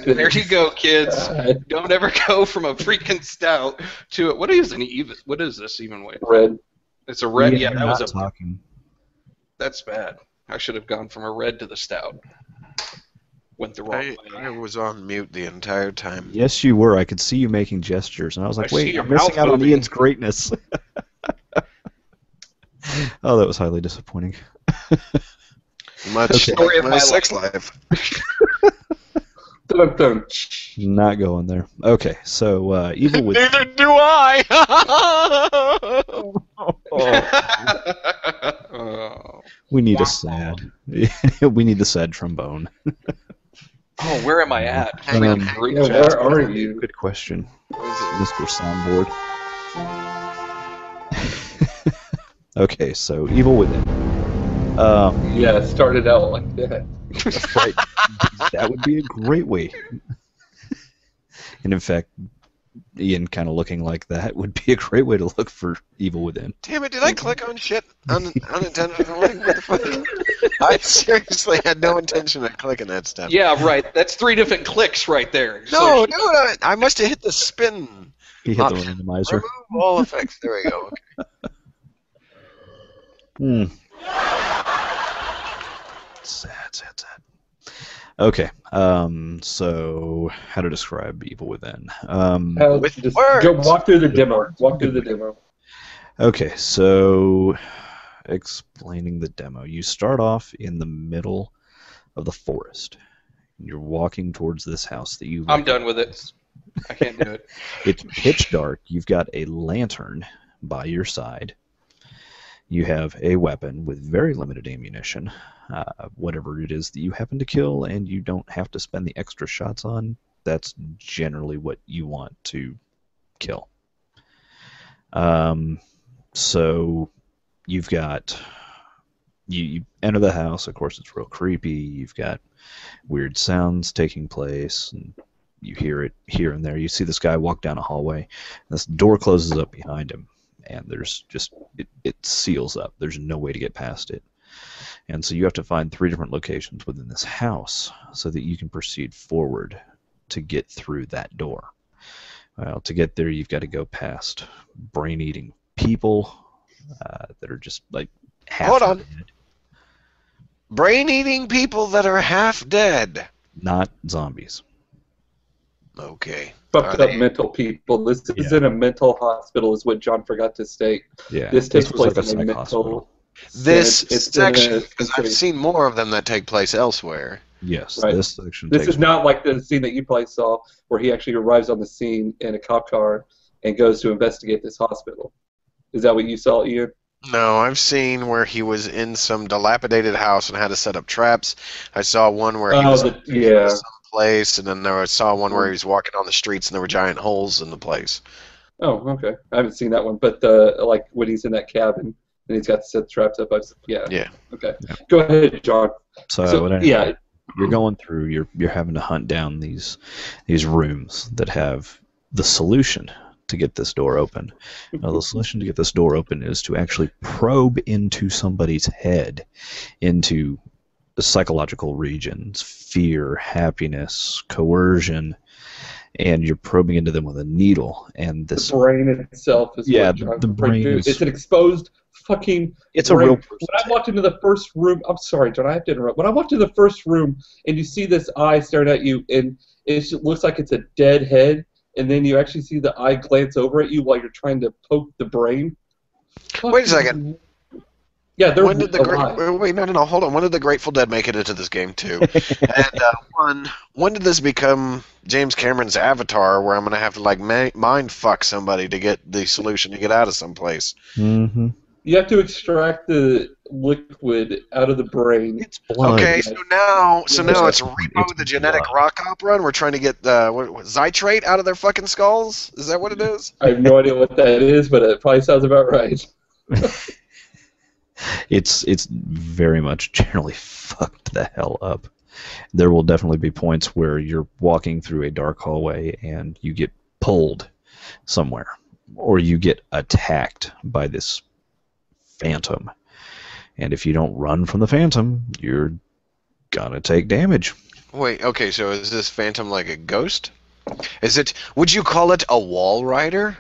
There you go, kids. Don't ever go from a freaking stout to it. What is an even? What is this even weight? Red. It's a red. Yeah, yeah that was a. Talking. That's bad. I should have gone from a red to the stout. Went the wrong I, way. I was on mute the entire time. Yes, you were. I could see you making gestures, and I was like, I "Wait, you're missing out moving. on Ian's greatness." Oh, that was highly disappointing. Much okay. story of my, my sex life. life. Not going there. Okay, so uh, Evil Within. Neither do I. oh. We need wow. a sad. we need the sad trombone. Oh, where am I at? Um, um, yeah, where are you? Good question, Mister Soundboard. Okay, so Evil Within. Um, yeah, it started out like that. That's right. That would be a great way. And in fact, Ian kind of looking like that would be a great way to look for Evil Within. Damn it, did I click on shit un unintentionally? What the fuck? I seriously had no intention of clicking that stuff. Yeah, right. That's three different clicks right there. No, so no, no, I must have hit the spin. He hit option. The randomizer. Remove all effects. There we go. Okay. Hmm. Sad, sad, sad. Okay. Um. So, how to describe Evil Within? Um. Uh, with just go walk through the demo. Walk through the demo. Okay. So, explaining the demo. You start off in the middle of the forest. You're walking towards this house that you. I'm done with it. I can't do it. It's pitch dark. You've got a lantern by your side. You have a weapon with very limited ammunition, uh, whatever it is that you happen to kill, and you don't have to spend the extra shots on. That's generally what you want to kill. Um, so you've got... You, you enter the house, of course it's real creepy, you've got weird sounds taking place, and you hear it here and there. You see this guy walk down a hallway, and this door closes up behind him. And there's just it, it seals up. There's no way to get past it, and so you have to find three different locations within this house so that you can proceed forward to get through that door. Well, to get there, you've got to go past brain-eating people uh, that are just like half Hold on. dead. Brain-eating people that are half dead. Not zombies. Okay. Fucked up mental people. This yeah. is in a mental hospital, is what John forgot to state. Yeah. This takes this place like a in a mental. Hospital. This it's section, because I've seen more of them that take place elsewhere. Yes. Right. This section. This takes is place. Not like the scene that you probably saw, where he actually arrives on the scene in a cop car and goes to investigate this hospital. Is that what you saw, Ian? No, I've seen where he was in some dilapidated house and had to set up traps. I saw one where he oh, was in yeah. someplace, and then I saw one where he was walking on the streets and there were giant holes in the place. Oh, okay. I haven't seen that one, but uh, like when he's in that cabin and he's got to set traps up, I've yeah. Yeah. Okay. Yeah. Go ahead, John. So, so what I, yeah, you're going through. You're you're having to hunt down these these rooms that have the solution to get this door open. Now, the solution to get this door open is to actually probe into somebody's head, into the psychological regions, fear, happiness, coercion, and you're probing into them with a needle. And this the brain itself is yeah, the, the brain is, it's an exposed fucking. It's brain. a real. Person. When I walked into the first room, I'm sorry, John, I have to interrupt. When I walked into the first room, and you see this eye staring at you, and it looks like it's a dead head. And then you actually see the eye glance over at you while you're trying to poke the brain. Fuck. Wait a second. Yeah, they're when did the Gra- Wait, no, no, no, hold on. When did the Grateful Dead make it into this game, too? and uh, one, when did this become James Cameron's Avatar, where I'm going to have to like ma- mind fuck somebody to get the solution to get out of someplace? Mm-hmm. You have to extract the liquid out of the brain. It's blood. Okay, so now, so now it's Repo the Genetic Rock Opera, and we're trying to get uh, what, what, Zytrate out of their fucking skulls? Is that what it is? I have no idea what that is, but it probably sounds about right. it's it's very much generally fucked the hell up. There will definitely be points where you're walking through a dark hallway and you get pulled somewhere, or you get attacked by this phantom, and if you don't run from the phantom, you're gonna take damage. Wait, okay, so is this phantom like a ghost? Is it? Would you call it a wall rider?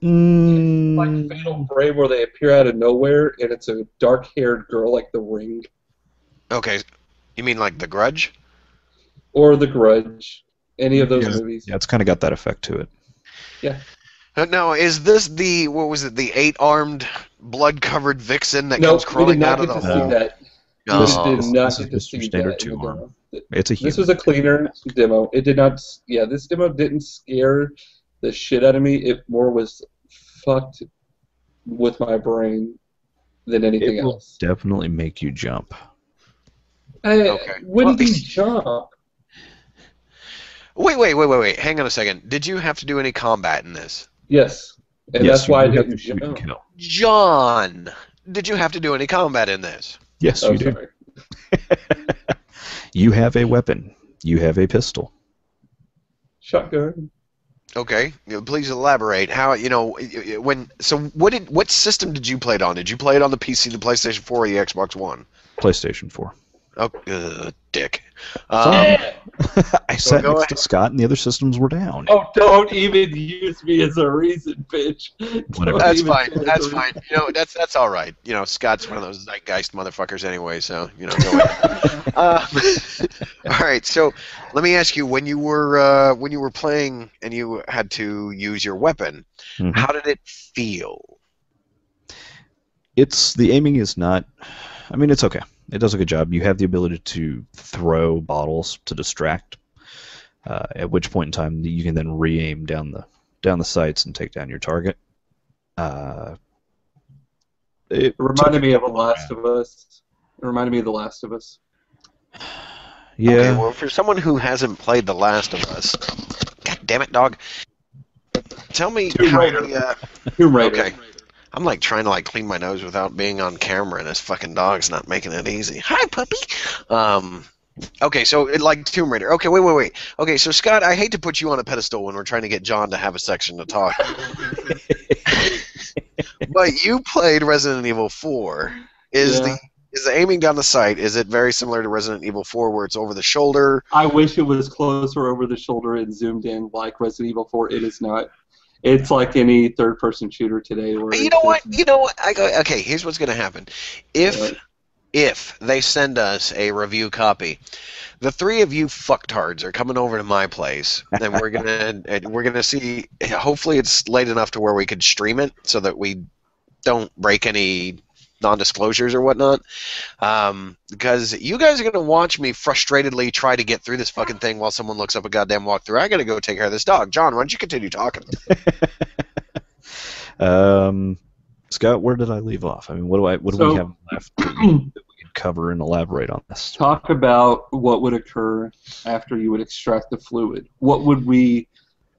Mm. It's like Fatal Frame, where they appear out of nowhere, and it's a dark-haired girl, like The Ring. Okay, you mean like The Grudge? Or The Grudge, any of those yeah, movies? Yeah, it's kind of got that effect to it. Yeah. Now, is this the, what was it, the eight-armed, blood-covered vixen that nope, comes crawling out of the hole? No, this, oh, this did not get to see that. This did not get to see that. It's a human. This was a cleaner demo. It did not, yeah, this demo didn't scare the shit out of me. It more was fucked with my brain than anything it will else. Definitely make you jump. I, okay. When well, did you jump? Wait, wait, wait, wait, wait. Hang on a second. Did you have to do any combat in this? Yes, and yes, that's why I didn't shoot and kill. John, did you have to do any combat in this? Yes, oh, you sorry. do. You have a weapon. You have a pistol. Shotgun. Okay, please elaborate. How you know when? So, what did what system did you play it on? Did you play it on the P C, the PlayStation four, or the Xbox One? PlayStation four. Oh, uh, dick. Um, yeah. I so sat next ahead. to Scott, and the other systems were down. Oh, don't even use me as a reason, bitch. Whatever. That's fine. That's fine. You know, that's that's all right. You know, Scott's one of those zeitgeist motherfuckers anyway, so, you know, go ahead. uh, all right, so let me ask you, when you were uh, when you were playing and you had to use your weapon, mm-hmm. how did it feel? It's the aiming is not... I mean, it's okay. It does a good job. You have the ability to throw bottles to distract, uh, at which point in time you can then re-aim down the down the sights and take down your target. Uh, it reminded me of The Last of Us. It reminded me of The Last of Us. Yeah. Okay, well, for someone who hasn't played The Last of Us, God damn it, dog! Tell me how the Tomb Raider. Okay. I'm like trying to like clean my nose without being on camera, and this fucking dog's not making it easy. Hi, puppy. Um, okay, so it, like Tomb Raider. Okay, wait, wait, wait. Okay, so Scott, I hate to put you on a pedestal when we're trying to get John to have a section to talk. But you played Resident Evil four. Is yeah. the is the aiming down the sight? Is it very similar to Resident Evil four, where it's over the shoulder? I wish it was closer over the shoulder and zoomed in like Resident Evil four. It is not. It's like any third-person shooter today. Where you know what? You know what? I go, okay, here's what's going to happen. If right. if they send us a review copy, the three of you fucktards are coming over to my place, and we're gonna and we're gonna see. Hopefully, it's late enough to where we could stream it, so that we don't break any non-disclosures or whatnot, um, because you guys are going to watch me frustratedly try to get through this fucking thing while someone looks up a goddamn walkthrough. I got to go take care of this dog. John, why don't you continue talking? um, Scott, where did I leave off? I mean, what do I what do so, we have left that we can cover and elaborate on this? Talk about what would occur after you would extract the fluid. What would we?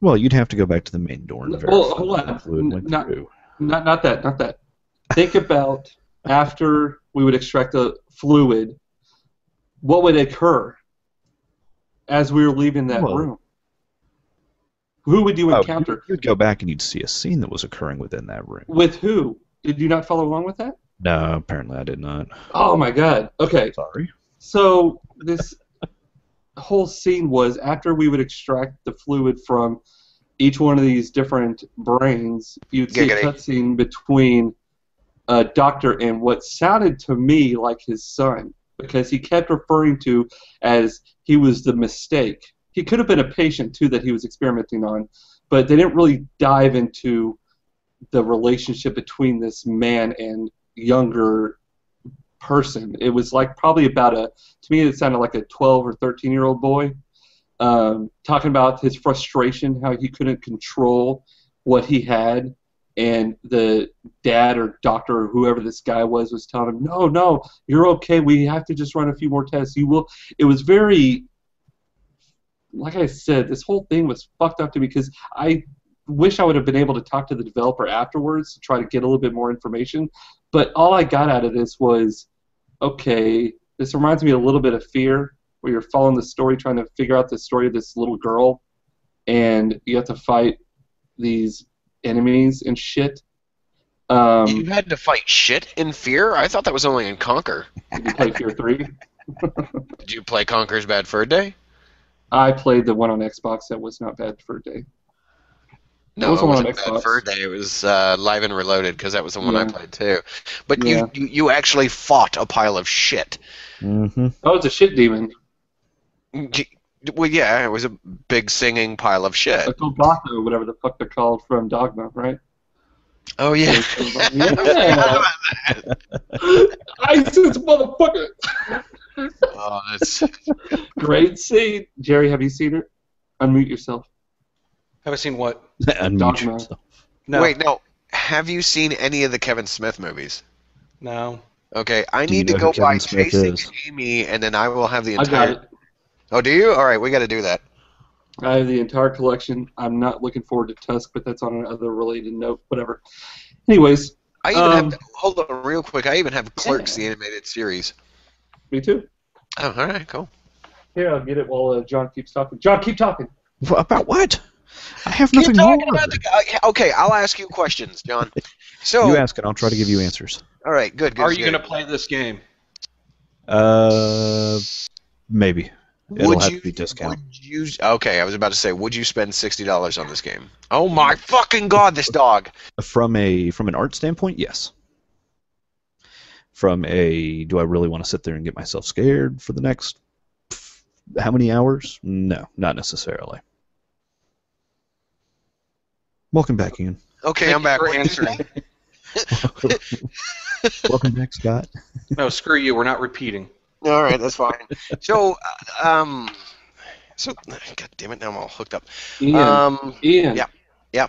Well, you'd have to go back to the main door and verify well, hold on. The fluid went not, through. Not not that not that. Think about after we would extract the fluid. What would occur as we were leaving that well, room? Who would you encounter? Oh, you'd go back and you'd see a scene that was occurring within that room. With who? Did you not follow along with that? No, apparently I did not. Oh my god. Okay. Sorry. So this whole scene was after we would extract the fluid from each one of these different brains, you'd Giggity. see a cutscene between a doctor and what sounded to me like his son, because he kept referring to as he was the mistake. He could have been a patient, too, that he was experimenting on, but they didn't really dive into the relationship between this man and younger person. It was like probably about a, to me it sounded like a twelve or thirteen-year-old boy um, talking about his frustration, how he couldn't control what he had, and the dad or doctor or whoever this guy was was telling him, no, no, you're okay, we have to just run a few more tests. You will. It was very... Like I said, this whole thing was fucked up to me because I wish I would have been able to talk to the developer afterwards to try to get a little bit more information, but all I got out of this was, okay, this reminds me a little bit of Fear, where you're following the story, trying to figure out the story of this little girl, and you have to fight these enemies and shit. Um, you had to fight shit in Fear? I thought that was only in Conquer. Did you play Fear three? Did you play Conquer's Bad Fur Day? I played the one on Xbox that was not Bad Fur Day. No, was it wasn't Bad Fur Day. It was uh, Live and Reloaded, because that was the one yeah. I played too. But yeah. you, you you actually fought a pile of shit. Mm-hmm. Oh, it's a shit demon. Well, yeah, it was a big singing pile of shit. A Golgotha, whatever the fuck they're called from Dogma, right? Oh, yeah. yeah. ISIS, motherfucker! Oh, that's great scene. Jerry, have you seen it? Unmute yourself. Have I seen what? Unmute Dogma. yourself. No. Wait, no. Have you seen any of the Kevin Smith movies? No. Okay, I do need to go by Smith Chasing is? Amy, and then I will have the entire... I got it. Oh, do you? All right, we got to do that. I have the entire collection. I'm not looking forward to Tusk, but that's on another related note. Whatever. Anyways. I even um, have... To... Hold on real quick. I even have Clerks, yeah. the animated series. Me too. Oh, all right, cool. Here, I'll get it while uh, John keeps talking. John, keep talking. What, about what? I have keep nothing talking more. About the, okay, I'll ask you questions, John. So you ask, and I'll try to give you answers. All right, good. good Are good. you going to play this game? Uh, maybe. It'll would have you, to be discounted. Okay, I was about to say, would you spend sixty dollars on this game? Oh my fucking god, this dog! From a from an art standpoint, yes. From a, do I really want to sit there and get myself scared for the next pff, how many hours? No, not necessarily. Welcome back, Ian. Okay, Thank I'm back. We're answering. Welcome back, Scott. No, screw you. We're not repeating. All right, that's fine. So, um, so, god damn it, now I'm all hooked up. Ian. Um, Ian. Yeah. Yeah.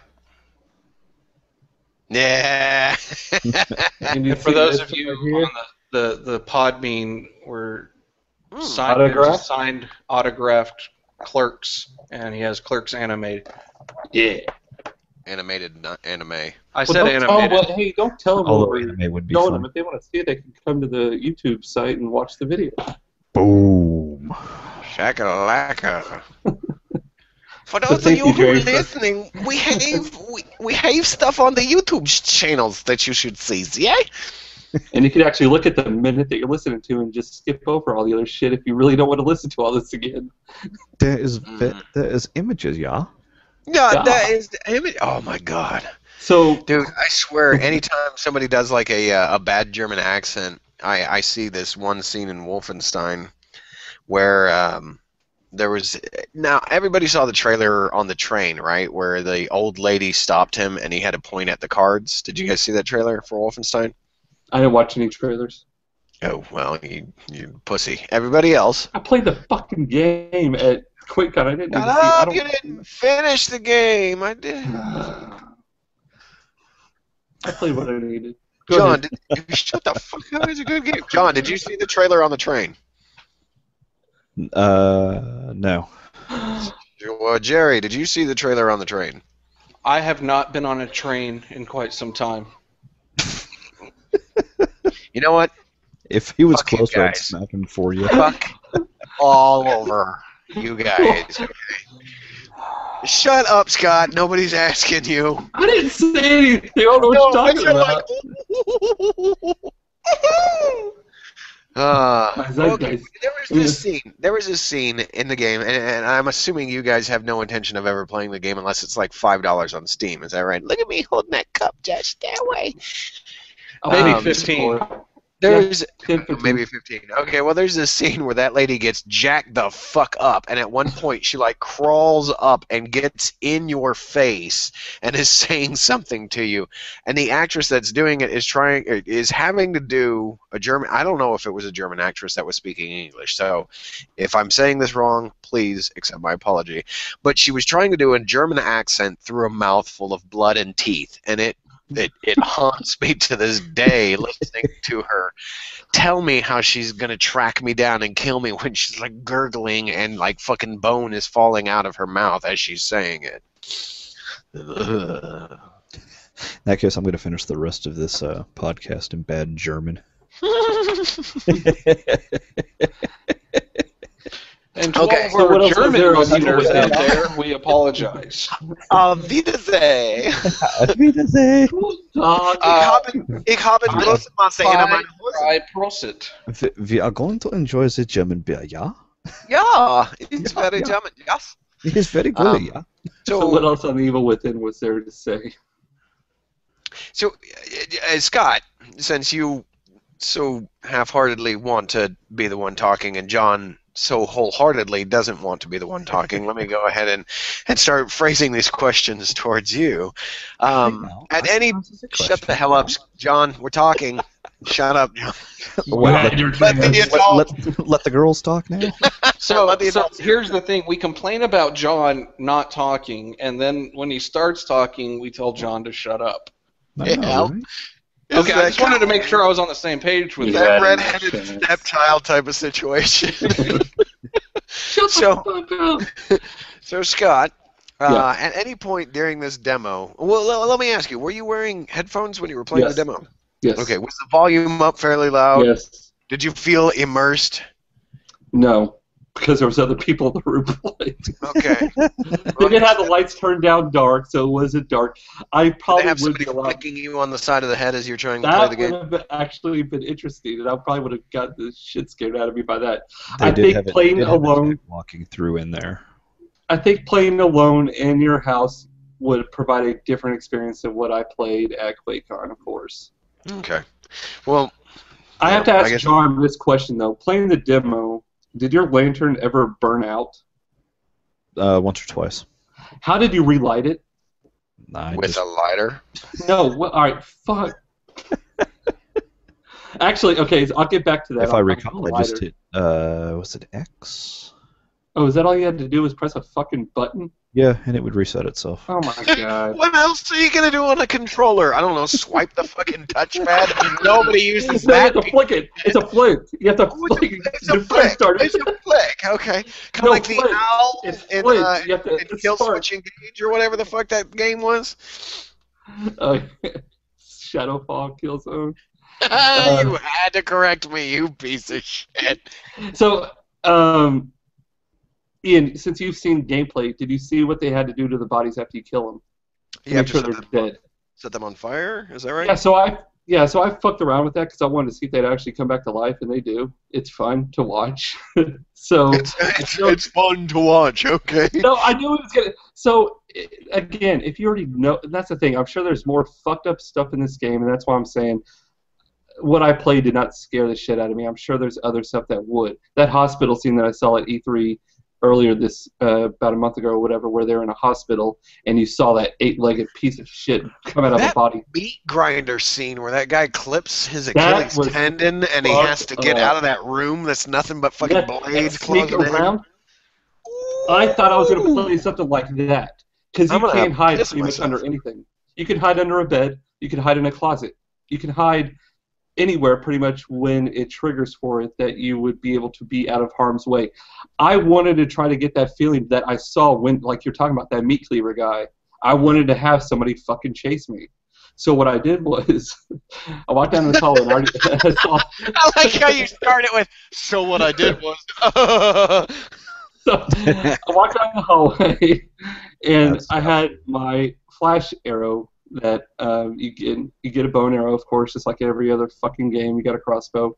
Yeah. And for those of you on the, the, the Podbean, we're mm, signed, autographed? signed, autographed Clerks, and he has Clerks animated. Yeah. Animated, not anime. I said animated. Oh, well, hey, don't tell them. If they want to see it, they can come to the YouTube site and watch the video. Boom. Shakalaka. For those of you who are listening, we have we, we have stuff on the YouTube channels that you should see, yeah? And you can actually look at the minute that you're listening to and just skip over all the other shit if you really don't want to listen to all this again. There is that, there is images, y'all. Yeah, yeah, that is image. Oh my god. So, dude, I swear, anytime somebody does like a uh, a bad German accent, I I see this one scene in Wolfenstein where. Um, There was now everybody saw the trailer on the train, right? Where the old lady stopped him and he had to point at the cards. Did you guys see that trailer for Wolfenstein? I didn't watch any trailers. Oh well, you you pussy. Everybody else. I played the fucking game at QuakeCon. I didn't. Even see, I don't... You didn't finish the game. I did. I played what I needed. Go John, did you shut the fuck up? It's a good game. John, did you see the trailer on the train? Uh, no. Well, Jerry, did you see the trailer on the train? I have not been on a train in quite some time. You know what? If he was fuck closer, I'd smack him for you. Fuck all over you guys. Okay. Shut up, Scott. Nobody's asking you. I didn't say anything. I don't know what no, you're talking about. Like... Uh, okay. There was this scene. There was this scene in the game, and, and I'm assuming you guys have no intention of ever playing the game unless it's like five dollars on Steam. Is that right? Look at me holding that cup just that way. Oh, maybe um, fifteen. There's maybe fifteen. Okay, well, there's this scene where that lady gets jacked the fuck up, and at one point she like crawls up and gets in your face and is saying something to you. And the actress that's doing it is trying is having to do a German. I don't know if it was a German actress that was speaking English. So, if I'm saying this wrong, please accept my apology. But she was trying to do a German accent through a mouthful of blood and teeth, and it. It, it haunts me to this day listening to her tell me how she's going to track me down and kill me when she's like gurgling and like fucking bone is falling out of her mouth as she's saying it. Ugh. In that case, I'm going to finish the rest of this uh, podcast in bad German. And to okay. all of our so German listeners out there, we apologize. Auf Wiedersehen. Auf Wiedersehen. Ich habe große Masse in meiner Hose. We are going to enjoy the German beer, yeah? Yeah, it's yeah, very yeah. German, yes. It is very good, um, yeah. So, so what else on Evil Within was there to say? So, uh, uh, Scott, since you so half-heartedly want to be the one talking, and John... so wholeheartedly doesn't want to be the one talking, let me go ahead and, and start phrasing these questions towards you. Um, at any... Shut the hell up, John. We're talking. Shut up, John. Well, let, let, the let, let, let the girls talk now? so let the so here's the thing. We complain about John not talking, and then when he starts talking, we tell John to shut up. Yeah. Know, right? Okay, I just wanted to make sure I was on the same page with that. That red-headed stepchild type of situation. Shut so, the fuck up. So, Scott, uh, yeah. At any point during this demo, well, let me ask you, were you wearing headphones when you were playing yes. the demo? Yes. Okay, was the volume up fairly loud? Yes. Did you feel immersed? No, because there was other people in the room playing. Okay. They did have the lights turned down dark, so it wasn't dark. I probably would somebody clicking you on the side of the head as you're trying to play the game. That would have actually been interesting, and I probably would have got the shit scared out of me by that. They I did think playing it, alone, walking through in there. I think playing alone in your house would provide a different experience than what I played at QuakeCon, of course. Okay. Well, I have to ask John this question though. Playing the demo. Did your lantern ever burn out? Uh, once or twice. How did you relight it? Nah, with just... a lighter? No. Well, all right. Fuck. Actually, okay. So I'll get back to that. If I'll I recall, I just hit. Uh, was it X? Oh, is that all you had to do? Was press a fucking button? Yeah, and it would reset itself. Oh my god. What else are you gonna do on a controller? I don't know. Swipe the fucking touchpad. Nobody uses that. No, you have to flick it. It's a flick. You have to oh, flick. It's a flick. It's a flick. Okay. Kind of no, like flick. The owl it's in, uh, you have to, in Kill Switch Engage or whatever the fuck that game was. Uh, Shadowfall Killzone. uh, you had to correct me, you piece of shit. So, um. Ian, since you've seen gameplay, did you see what they had to do to the bodies after you kill them? Yeah, make sure they're dead. Set them on fire? Is that right? Yeah, so I yeah, so I fucked around with that because I wanted to see if they'd actually come back to life, and they do. It's fun to watch. so it's it's, you know, it's fun to watch. Okay. No, I knew it was gonna. So again, if you already know, that's the thing. I'm sure there's more fucked up stuff in this game, and that's why I'm saying. What I played did not scare the shit out of me. I'm sure there's other stuff that would. That hospital scene that I saw at E three. Earlier this, uh, about a month ago or whatever, where they were in a hospital and you saw that eight-legged piece of shit come out of the body. That meat grinder scene where that guy clips his Achilles tendon and he has to get out of that room that's nothing but fucking blades closing in. I thought I was going to play something like that because you can't hide pretty much under anything. You can hide under a bed. You can hide in a closet. You can hide anywhere pretty much when it triggers for it that you would be able to be out of harm's way. I wanted to try to get that feeling that I saw when, like you're talking about, that meat cleaver guy. I wanted to have somebody fucking chase me. So what I did was, I walked down the hall and already, I saw... I like how you started with, so what I did was... So I walked down the hallway, and That's I had my flash arrow that um, you get. You get a bow and arrow, of course, just like every other fucking game. You got a crossbow,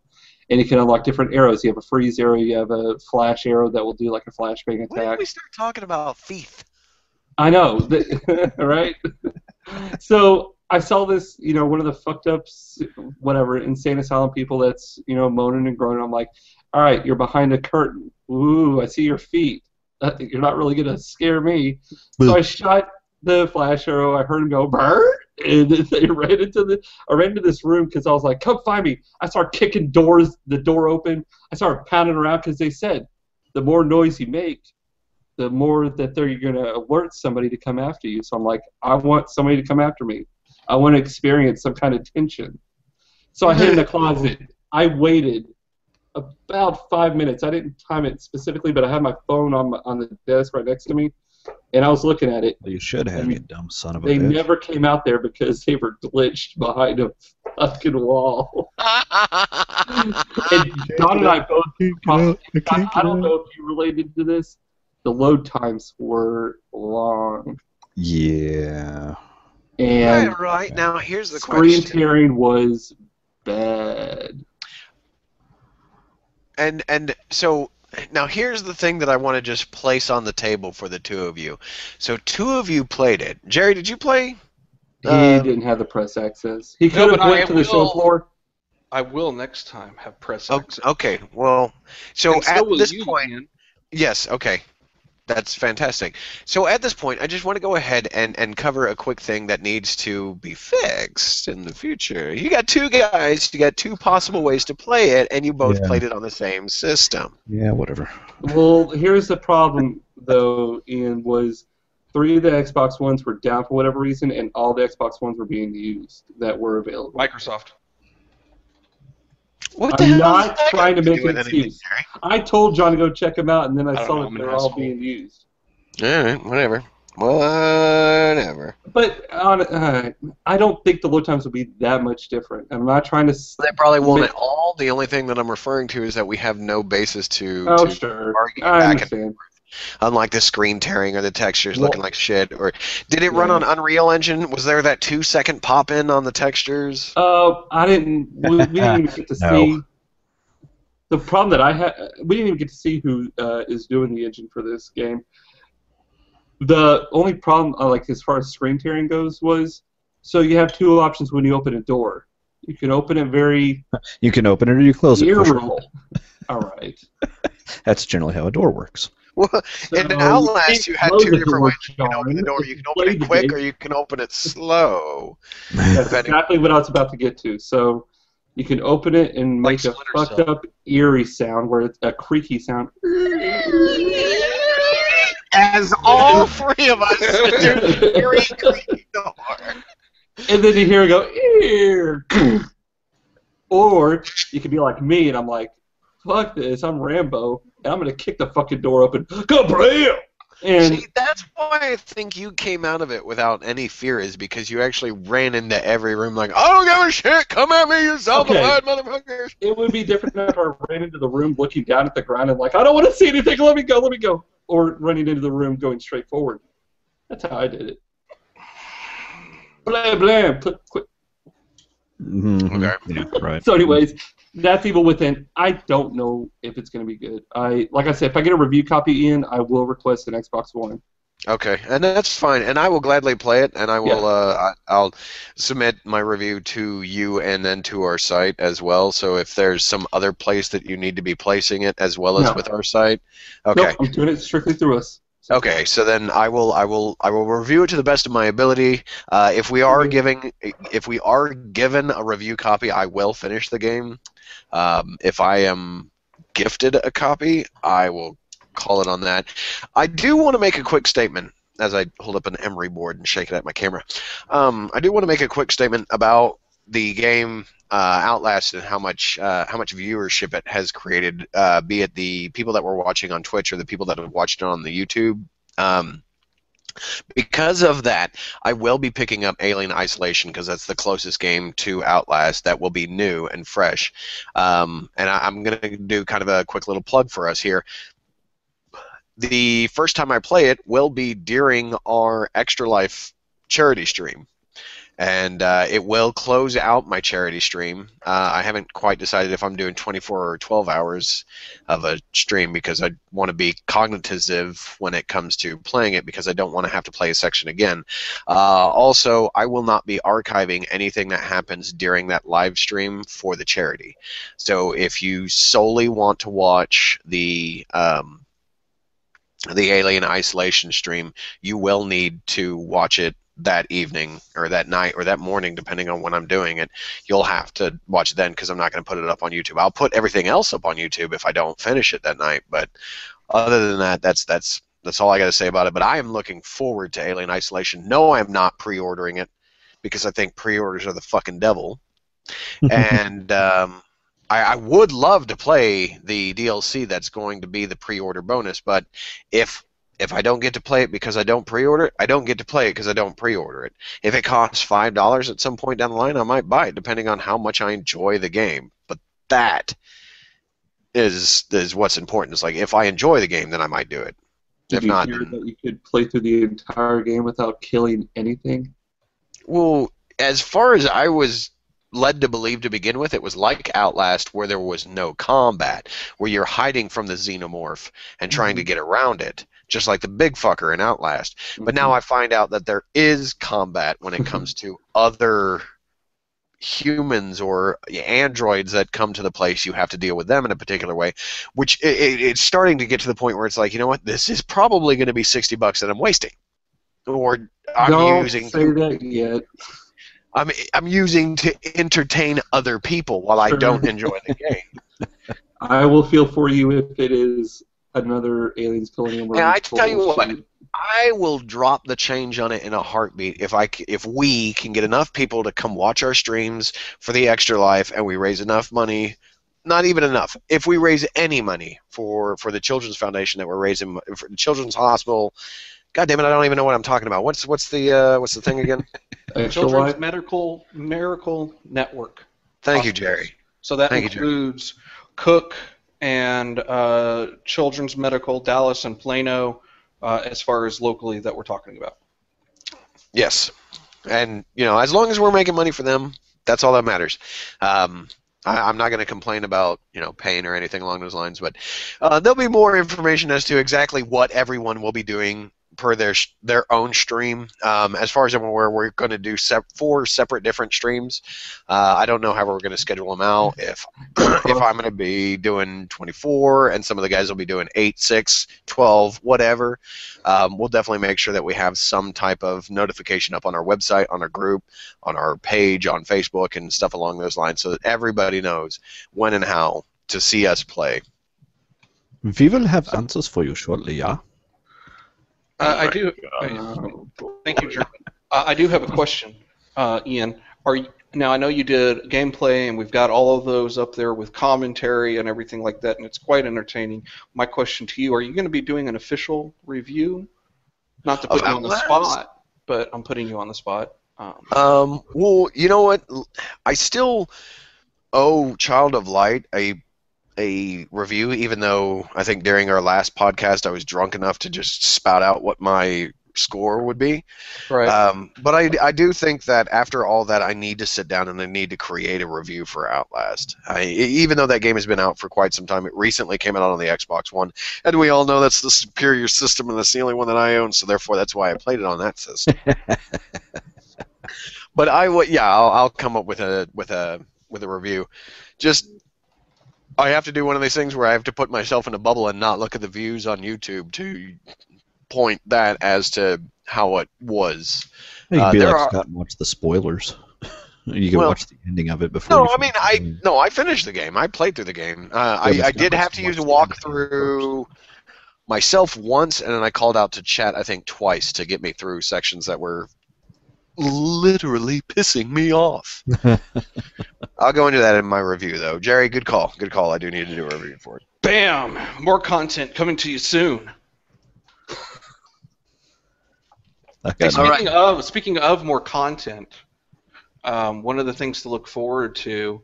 and you can unlock different arrows. You have a freeze arrow. You have a flash arrow that will do like a flashbang attack. When did we start talking about thief? I know, the, right? So I saw this, you know, one of the fucked up, whatever, insane asylum people that's, you know, moaning and groaning. I'm like, all right, you're behind a curtain. Ooh, I see your feet. You're not really going to scare me. So I shot the flash arrow. I heard him go, burr, and they ran into the, I ran into this room because I was like, come find me. I started kicking doors, the door open. I started pounding around because they said the more noise you make, the more that they're going to alert somebody to come after you. So I'm like, I want somebody to come after me. I want to experience some kind of tension. So I hid in the closet. I waited about five minutes. I didn't time it specifically, but I had my phone on my, on the desk right next to me, and I was looking at it. Well, you should have, you dumb son of a bitch. They never came out there because they were glitched behind a fucking wall. And Don and I both, I, I, I don't know if you related to this, the load times were long. Yeah. And right, right. Now, here's the screen question. Screen tearing was bad. And and so now here's the thing that I want to just place on the table for the two of you. So two of you played it. Jerry, did you play? He um, didn't have the press access. He could no, have went I to will, the show floor. I will next time have press oh, access. Okay. Well, so and at so this you, point, man. Yes. Okay. That's fantastic. So at this point, I just want to go ahead and, and cover a quick thing that needs to be fixed in the future. You got two guys, you got two possible ways to play it, and you both yeah. played it on the same system. Yeah, whatever. Well, here's the problem, though, Ian, was three of the Xbox Ones were down for whatever reason, and all the Xbox Ones were being used that were available. Microsoft. What the I'm hell not trying to make an excuse. I told John to go check them out, and then I, I saw know, that they're all being used. All right, whatever. Whatever. But on, uh, I don't think the load times will be that much different. I'm not trying to... They probably won't at all. The only thing that I'm referring to is that we have no basis to, oh, to sure. argue I back understand. and forth. Unlike the screen tearing or the textures well, looking like shit, or did it run yeah. on Unreal Engine? Was there that two-second pop-in on the textures? Uh, I didn't. We, we didn't even get to no. see the problem that I had. We didn't even get to see who uh, is doing the engine for this game. The only problem, uh, like as far as screen tearing goes, was so you have two options when you open a door. You can open it very. You can open it or you close it. All right. That's generally how a door works. Well, so in Outlast, you, you had two different ways you can open the door. You can open it quick or you can open it slow. That's exactly what I was about to get to. So you can open it and make like a fucked up eerie sound, where it's a creaky sound. As all three of us do eerie, creaky door. And then you hear it go, ear. Or you could be like me, and I'm like, fuck this, I'm Rambo. And I'm going to kick the fucking door open. Kablam! And see, that's why I think you came out of it without any fear, is because you actually ran into every room like, I don't give a shit, come at me, you self-alive okay. motherfuckers. It would be different if I ran into the room looking down at the ground and like, I don't want to see anything, let me go, let me go. Or running into the room going straight forward. That's how I did it. Blam, blam, click, click. Mm-hmm. Okay. Yeah, right. So anyways, that's Evil Within. I don't know if it's going to be good. I Like I said, if I get a review copy, Ian, I will request an Xbox One. Okay, and that's fine, and I will gladly play it, and I will. Yeah. Uh, I'll submit my review to you and then to our site as well, so if there's some other place that you need to be placing it as well as no. with our site. Okay. Nope, I'm doing it strictly through us. Okay, so then I will I will I will review it to the best of my ability. Uh, if we are giving if we are given a review copy, I will finish the game. Um, if I am gifted a copy, I will call it on that. I do want to make a quick statement. as I hold up an emery board and shake it at my camera. Um, I do want to make a quick statement about the game uh, Outlast and how much uh, how much viewership it has created, uh, be it the people that were watching on Twitch or the people that have watched it on the YouTube. Um, Because of that, I will be picking up Alien: Isolation because that's the closest game to Outlast that will be new and fresh. Um, and I, I'm going to do kind of a quick little plug for us here. The first time I play it will be during our Extra Life charity stream. And uh, it will close out my charity stream. Uh, I haven't quite decided if I'm doing twenty-four or twelve hours of a stream because I want to be cognitive when it comes to playing it because I don't want to have to play a section again. Uh, also, I will not be archiving anything that happens during that live stream for the charity. So if you solely want to watch the... Um, the Alien Isolation stream, you will need to watch it that evening or that night or that morning, depending on when I'm doing it. You'll have to watch it then because I'm not going to put it up on YouTube. I'll put everything else up on YouTube if I don't finish it that night, but other than that, that's that's that's all I got to say about it. But I am looking forward to Alien Isolation. No, I'm not pre-ordering it because I think pre-orders are the fucking devil. and um, I, I would love to play the D L C that's going to be the pre-order bonus, but if If I don't get to play it because I don't pre-order it, I don't get to play it because I don't pre-order it. If it costs five dollars at some point down the line, I might buy it depending on how much I enjoy the game. But that is is what's important. It's like if I enjoy the game, then I might do it. Did if you not, hear then, that you could play through the entire game without killing anything? Well, as far as I was led to believe to begin with, it was like Outlast where there was no combat, where you're hiding from the xenomorph and trying to get around it. Just like the big fucker in Outlast. But now I find out that there is combat when it comes to other humans or androids that come to the place. You have to deal with them in a particular way, which it, it, it's starting to get to the point where it's like, you know what, this is probably going to be sixty bucks that I'm wasting. Or I'm Don't using... Don't say that yet. I'm, I'm using to entertain other people while I don't enjoy the game. I will feel for you if it is another Aliens Colonial. Yeah, I tell you what, I will drop the change on it in a heartbeat if I if we can get enough people to come watch our streams for the Extra Life and we raise enough money. Not even enough. If we raise any money for for the Children's Foundation that we're raising, for the Children's Hospital. God damn it! I don't even know what I'm talking about. What's what's the uh, what's the thing again? Children's Medical Miracle Network. Thank Hospitals. You, Jerry. So that Thank includes you, Cook and uh, Children's Medical Dallas and Plano, uh, as far as locally that we're talking about. Yes, and you know, as long as we're making money for them, that's all that matters. Um, I, I'm not going to complain about you know pain or anything along those lines, but uh, there'll be more information as to exactly what everyone will be doing per their sh their own stream. Um, as far as I'm aware, we're going to do sep four separate different streams. Uh, I don't know how we're going to schedule them out. If if I'm going to be doing twenty-four, and some of the guys will be doing eight, six, twelve, whatever, um, we'll definitely make sure that we have some type of notification up on our website, on our group, on our page, on Facebook, and stuff along those lines so that everybody knows when and how to see us play. We will have answers for you shortly, yeah? Uh, I do. Uh, thank you, Jeremy. Uh, I do have a question, uh, Ian. Are you, now I know you did gameplay, and we've got all of those up there with commentary and everything like that, and it's quite entertaining. My question to you: are you going to be doing an official review? Not to put you on the spot, but I'm putting you on the spot. Um, um, well, you know what? I still owe Child of Light a. a review, even though I think during our last podcast I was drunk enough to just spout out what my score would be. Right. Um, but I, I do think that after all that I need to sit down and I need to create a review for Outlast. I, even though that game has been out for quite some time, it recently came out on the Xbox One, and we all know that's the superior system and that's the only one that I own, so therefore that's why I played it on that system. But I would, yeah, I'll, I'll come up with a, with a, with a review. Just I have to do one of these things where I have to put myself in a bubble and not look at the views on YouTube to point that as to how it was. You uh, can be like Scott and watch the spoilers. You can well, watch the ending of it before. No, I mean, I no, I finished the game. I played through the game. Uh, I, I did have to use a walkthrough. myself once, and then I called out to chat, I think, twice to get me through sections that were literally pissing me off. I'll go into that in my review, though. Jerry, good call. Good call. I do need to do a review for it. Bam! More content coming to you soon. Hey, speaking, of, speaking of more content, um, one of the things to look forward to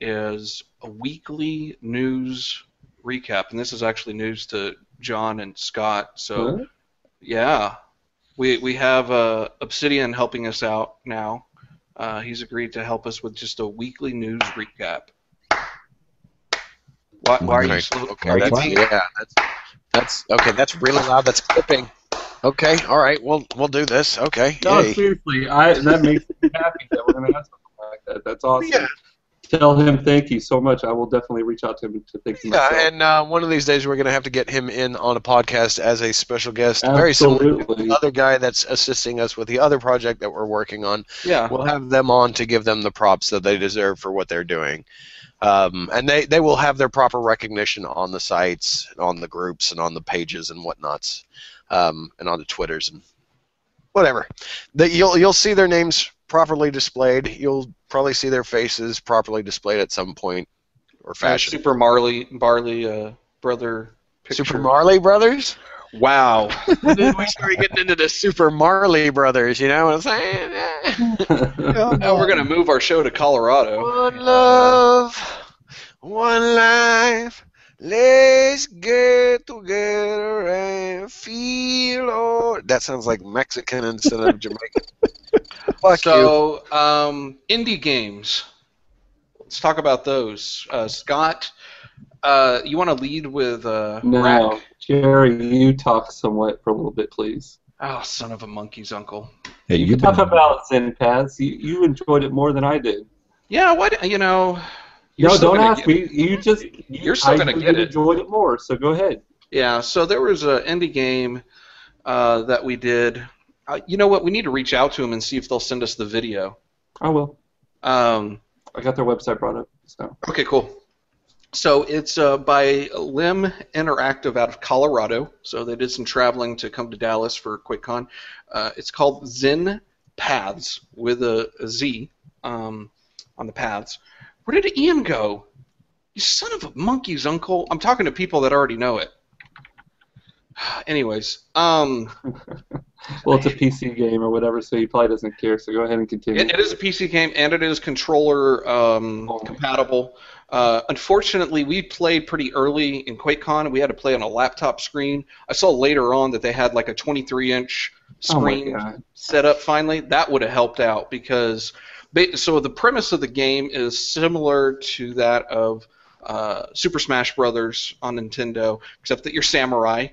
is a weekly news recap, and this is actually news to John and Scott. So, huh? yeah, we we have uh, Obsidian helping us out now. Uh, he's agreed to help us with just a weekly news recap. Why, why are you slow? Okay, okay, that's, yeah, that's that's okay. That's really loud. That's clipping. Okay, all right, we'll we'll do this. Okay. No, yay. Seriously, I that makes me happy that we're gonna have something like that. That's awesome. Yeah. Tell him thank you so much. I will definitely reach out to him to thank him. Yeah, myself. and uh, one of these days we're going to have to get him in on a podcast as a special guest. Absolutely. Very similar to the other guy that's assisting us with the other project that we're working on. Yeah. We'll have them on to give them the props that they deserve for what they're doing. Um, and they, they will have their proper recognition on the sites, on the groups, and on the pages and whatnots, um, and on the Twitters and whatever. That you'll you'll see their names properly displayed. You'll probably see their faces properly displayed at some point or fashion. Yeah, Super Marley, Barley, uh, brother. Picture. Super Marley Brothers? Wow. Then we started getting into the Super Marley Brothers, you know what I'm saying? Oh, now we're going to move our show to Colorado. One love, one life, let's get together and feel all... That sounds like Mexican instead of Jamaican. Fuck so, you. Um, indie games. Let's talk about those. Uh, Scott, uh, you want to lead with uh, no, Wrack? Jerry, you talk somewhat for a little bit, please. Oh, son of a monkey's uncle. Hey, you, you talk been... about Zen Pathz. You, you enjoyed it more than I did. Yeah, what, you know... No, don't ask me. You just... You're still going to get it. I enjoyed it more, so go ahead. Yeah, so there was an indie game uh, that we did... Uh, you know what? We need to reach out to them and see if they'll send us the video. I will. Um, I got their website brought up. So. Okay, cool. So it's uh, by Lim Interactive out of Colorado. So they did some traveling to come to Dallas for QuakeCon. Uh, it's called Zen Pathz with a, a Z um, on the paths. Where did Ian go? You son of a monkey's uncle. I'm talking to people that already know it. Anyways, um, well, it's a P C game or whatever, so he probably doesn't care. So go ahead and continue. It, it is a P C game, and it is controller um, oh, compatible. Uh, unfortunately, we played pretty early in QuakeCon, and we had to play on a laptop screen. I saw later on that they had like a twenty-three inch screen oh set up. Finally, that would have helped out because they, so the premise of the game is similar to that of uh, Super Smash Brothers on Nintendo, except that you're samurai.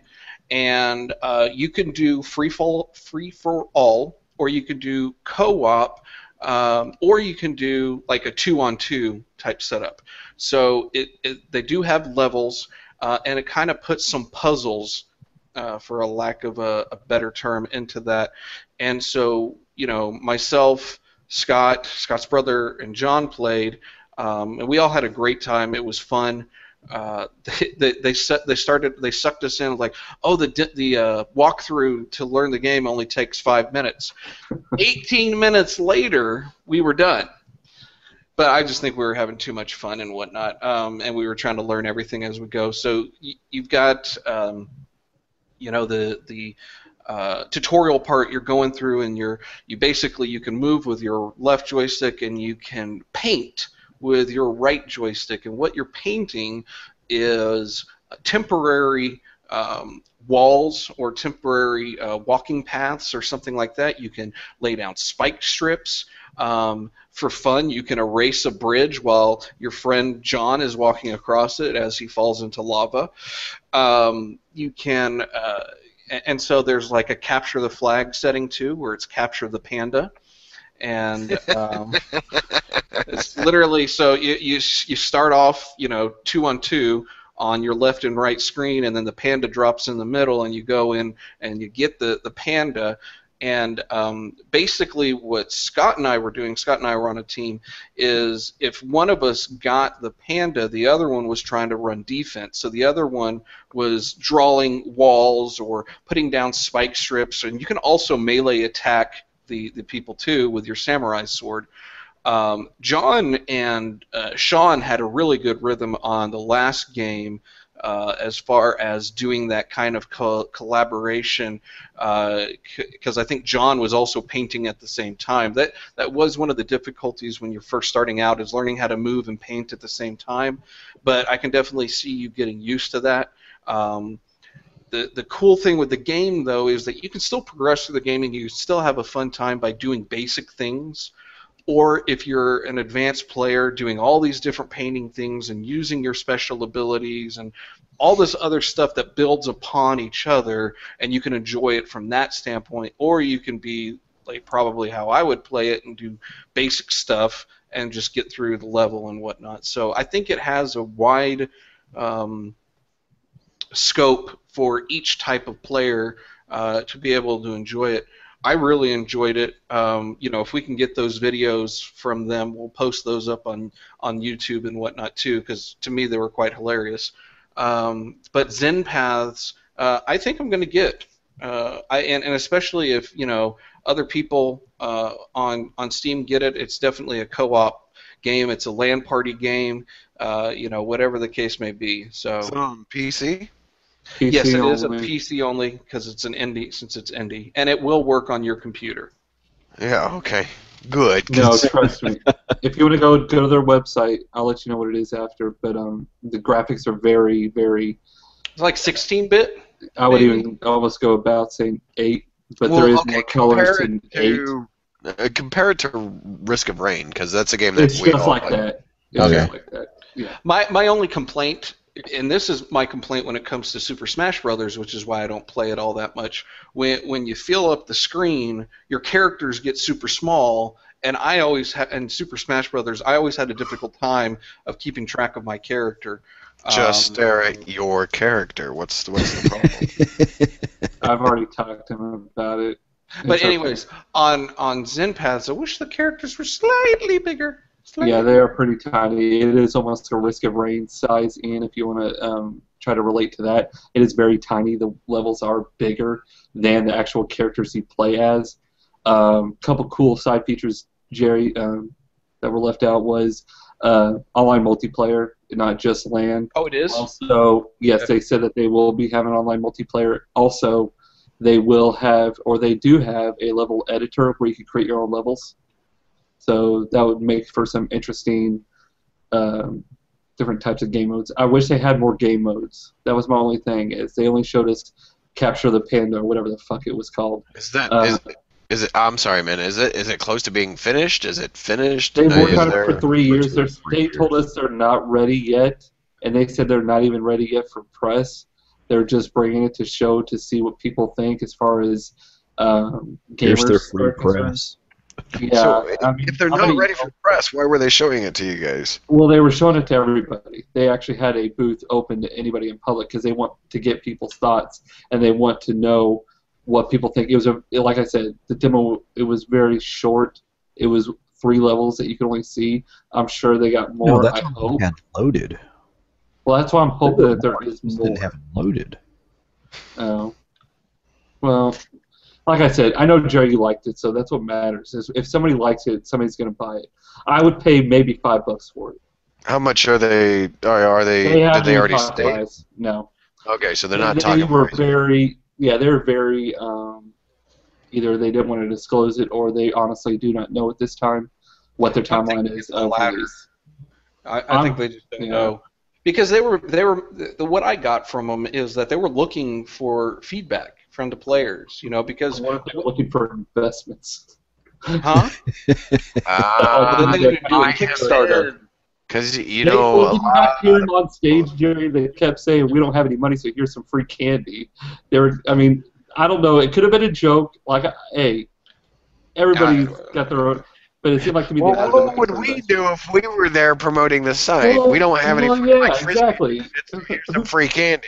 And uh, you can do free for, free for all, or you can do co-op, um, or you can do like a two-on-two type setup. So it, it, they do have levels, uh, and it kind of puts some puzzles, uh, for a lack of a, a better term, into that. And so, you know, myself, Scott, Scott's brother, and John played, um, and we all had a great time. It was fun. Uh, they they they, set, they started they sucked us in like, oh, the the uh, walkthrough to learn the game only takes five minutes. Eighteen minutes later, we were done. But I just think we were having too much fun and whatnot, um, and we were trying to learn everything as we go. So y you've got um, you know the the. Uh, tutorial part you're going through, and you're you basically you can move with your left joystick, and you can paint with your right joystick, and what you're painting is temporary um, walls or temporary uh, walking paths or something like that. You can lay down spike strips. Um, for fun, you can erase a bridge while your friend John is walking across it as he falls into lava. Um, you can... Uh, and so there's like a capture the flag setting too, where it's capture the panda. And um, it's literally, so you, you, you start off, you know, two on two on your left and right screen, and then the panda drops in the middle, and you go in and you get the, the panda, And um, basically what Scott and I were doing, Scott and I were on a team, is if one of us got the panda, the other one was trying to run defense. So the other one was drawing walls or putting down spike strips. And you can also melee attack the, the people, too, with your samurai sword. Um, John and uh, Sean had a really good rhythm on the last game. Uh, as far as doing that kind of co collaboration, because uh, I think John was also painting at the same time. That that was one of the difficulties when you're first starting out, is learning how to move and paint at the same time. But I can definitely see you getting used to that. Um, The, the cool thing with the game, though, is that you can still progress through the game and you still have a fun time by doing basic things. Or if you're an advanced player doing all these different painting things and using your special abilities and all this other stuff that builds upon each other, and you can enjoy it from that standpoint. Or you can be like probably how I would play it and do basic stuff and just get through the level and whatnot. So I think it has a wide um, scope for each type of player uh, to be able to enjoy it. I really enjoyed it. Um, you know, if we can get those videos from them, we'll post those up on on YouTube and whatnot too, because to me they were quite hilarious. Um, but Zen Pathz, uh, I think I'm going to get. Uh, I and, and especially if you know other people uh, on on Steam get it, it's definitely a co-op game. It's a LAN party game. Uh, you know, whatever the case may be. So it's on P C. P C yes, it only. Is a P C only because it's an indie. Since it's indie, and it will work on your computer. Yeah. Okay. Good. No, trust me. If you want to go go to their website, I'll let you know what it is after. But um, the graphics are very, very. It's like sixteen bit. I maybe. Would even almost go about saying eight, but well, there is okay, more colors than eight. Uh, compare it to Risk of Rain, because that's a game that it's we stuff all like, like that. It's okay. Stuff like that. Yeah. My my only complaint. And this is my complaint when it comes to Super Smash Brothers, which is why I don't play it all that much. When when you fill up the screen, your characters get super small, and I always ha in Super Smash Brothers, I always had a difficult time of keeping track of my character. Just um, stare at your character. What's the, what's the problem? I've already talked to him about it. But it's anyways, okay. on on Zen Pathz, I wish the characters were slightly bigger. Yeah, they are pretty tiny. It is almost a Risk of Rain size, and if you want to um, try to relate to that, it is very tiny. The levels are bigger than the actual characters you play as. A um, couple cool side features, Jerry, um, that were left out was uh, online multiplayer, not just LAN. Oh, it is? Also, yes, okay. They said that they will be having online multiplayer. Also, they will have, or they do have, a level editor where you can create your own levels. So that would make for some interesting um, different types of game modes. I wish they had more game modes. That was my only thing, is they only showed us Capture the Panda or whatever the fuck it was called. Is that uh, is, is it? I'm sorry, man. Is it is it close to being finished? Is it finished? They've worked on it for three years. They're, they told us they're not ready yet, and they said they're not even ready yet for press. They're just bringing it to show to see what people think as far as um, gamers their free press. Yeah, so if, I mean, if they're not many, ready for press, why were they showing it to you guys? Well, they were showing it to everybody. They actually had a booth open to anybody in public because they want to get people's thoughts and they want to know what people think. It was a, like I said, the demo, it was very short. It was three levels that you could only see. I'm sure they got more. No, that's I hope. They had loaded. Well, that's why I'm hoping that there is more. They haven't loaded. Oh, well. Like I said, I know, Jerry, you liked it, so that's what matters. Is if somebody likes it, somebody's going to buy it. I would pay maybe five bucks for it. How much are they? Are, are they? they did they already state? No. Okay, so they're not they, talking. They were very, yeah, they were very. Um, either they didn't want to disclose it, or they honestly do not know at this time what their timeline is. The latter. I, I think they just don't know because they were they were the, what I got from them is that they were looking for feedback from the players, you know, because they're looking for investments. Huh? uh, but then they're going to do a Kickstarter. Because, you they, know, well, a lot hearing on stage, Jerry, they kept saying, we don't have any money, so here's some free candy. They were, I mean, I don't know. It could have been a joke. Like, hey, everybody's God. Got their own. But it seemed like to me. Well, the what would we do if we were there promoting the site? Well, we don't have well, any. Free, yeah, like, exactly. Here's some free candy.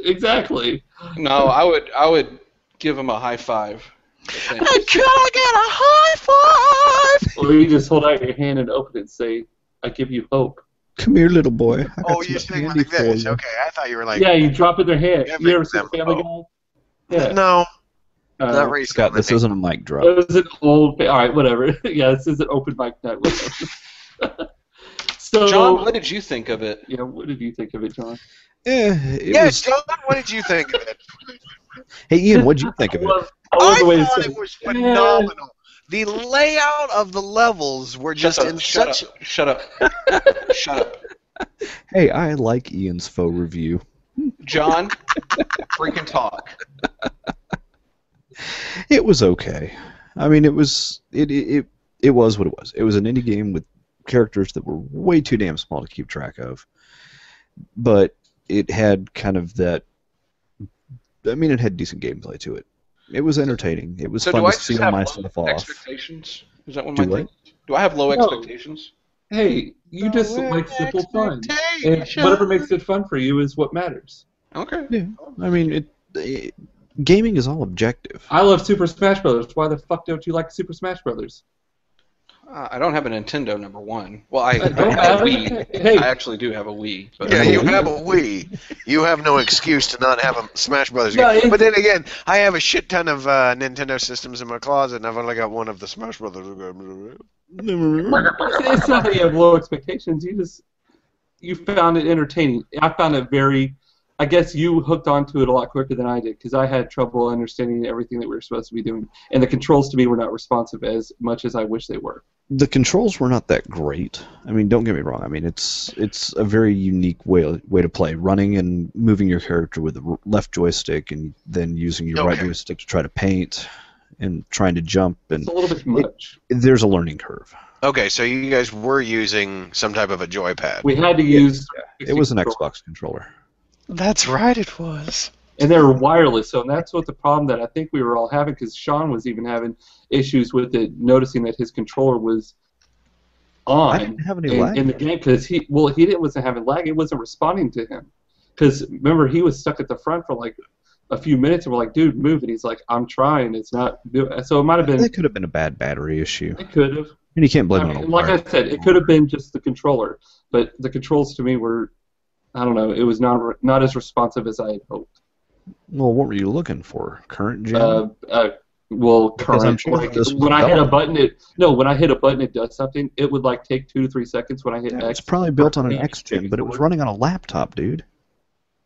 Exactly. No, I would. I would give them a high five. Could I get a high five? Or you just hold out your hand and open it and say, I give you hope. Come here, little boy. I oh, you're saying like this. You. Okay, I thought you were like... Yeah, you drop it in their hand. You ever seen Family Guy? Yeah. No. Uh, not really Scott, this isn't a mic drop. It was an old... All right, whatever. Yeah, this is an open mic night. So, John, what did you think of it? Yeah, what did you think of it, John? Yeah, it yeah was... John, what did you think of it? Hey, Ian, what did you think of it? I thought it was phenomenal. Yeah. The layout of the levels were just in such... Shut up. Shut up. Shut up. Hey, I like Ian's faux review. John, freaking talk. It was okay. I mean, it was... It, it, it was what it was. It was an indie game with characters that were way too damn small to keep track of. But it had kind of that... I mean, it had decent gameplay to it. It was entertaining. It was so fun to see my stuff off. Expectations? Is that what my thing? Do I have low no. expectations? Hey, you no just like simple fun. And whatever makes it fun for you is what matters. Okay. Yeah. I mean, it, it, gaming is all objective. I love Super Smash Brothers. Why the fuck don't you like Super Smash Brothers? Uh, I don't have a Nintendo, number one. Well, I, I, I have a Wii. Hey. I actually do have a Wii. But yeah, you have a Wii. You have no excuse to not have a Smash Brothers game. No, but then again, I have a shit ton of uh, Nintendo systems in my closet, and I've only got one of the Smash Brothers games. It's not that you have low expectations. You just you found it entertaining. I found it very... I guess you hooked onto it a lot quicker than I did, because I had trouble understanding everything that we were supposed to be doing, and the controls to me were not responsive as much as I wish they were. The controls were not that great. I mean, don't get me wrong. I mean, it's it's a very unique way way to play, running and moving your character with the left joystick, and then using your okay. right joystick to try to paint, and trying to jump. And it's a little bit much. It, there's a learning curve. Okay, so you guys were using some type of a joypad. We had to use. Yeah, it was an Xbox controller. That's right, it was. And they were wireless, so that's what the problem that I think we were all having, because Sean was even having issues with it, noticing that his controller was on I didn't have any in, lag. in the game, because he, well, he didn't, wasn't having lag, it wasn't responding to him. Because, remember, he was stuck at the front for, like, a few minutes, and we're like, dude, move, and he's like, I'm trying, it's not doing, so it might have been... It could have been a bad battery issue. It could have. And you can't blame I mean, it on Like I said, it could have been just the controller, but the controls to me were, I don't know, it was not, not as responsive as I had hoped. Well, what were you looking for? Current gen? Uh, uh, well, current. Sure like, when I hit a button, it no. When I hit a button, it does something. It would like take two to three seconds when I hit yeah, X. It's probably built on an X gen, but it was running on a laptop, dude.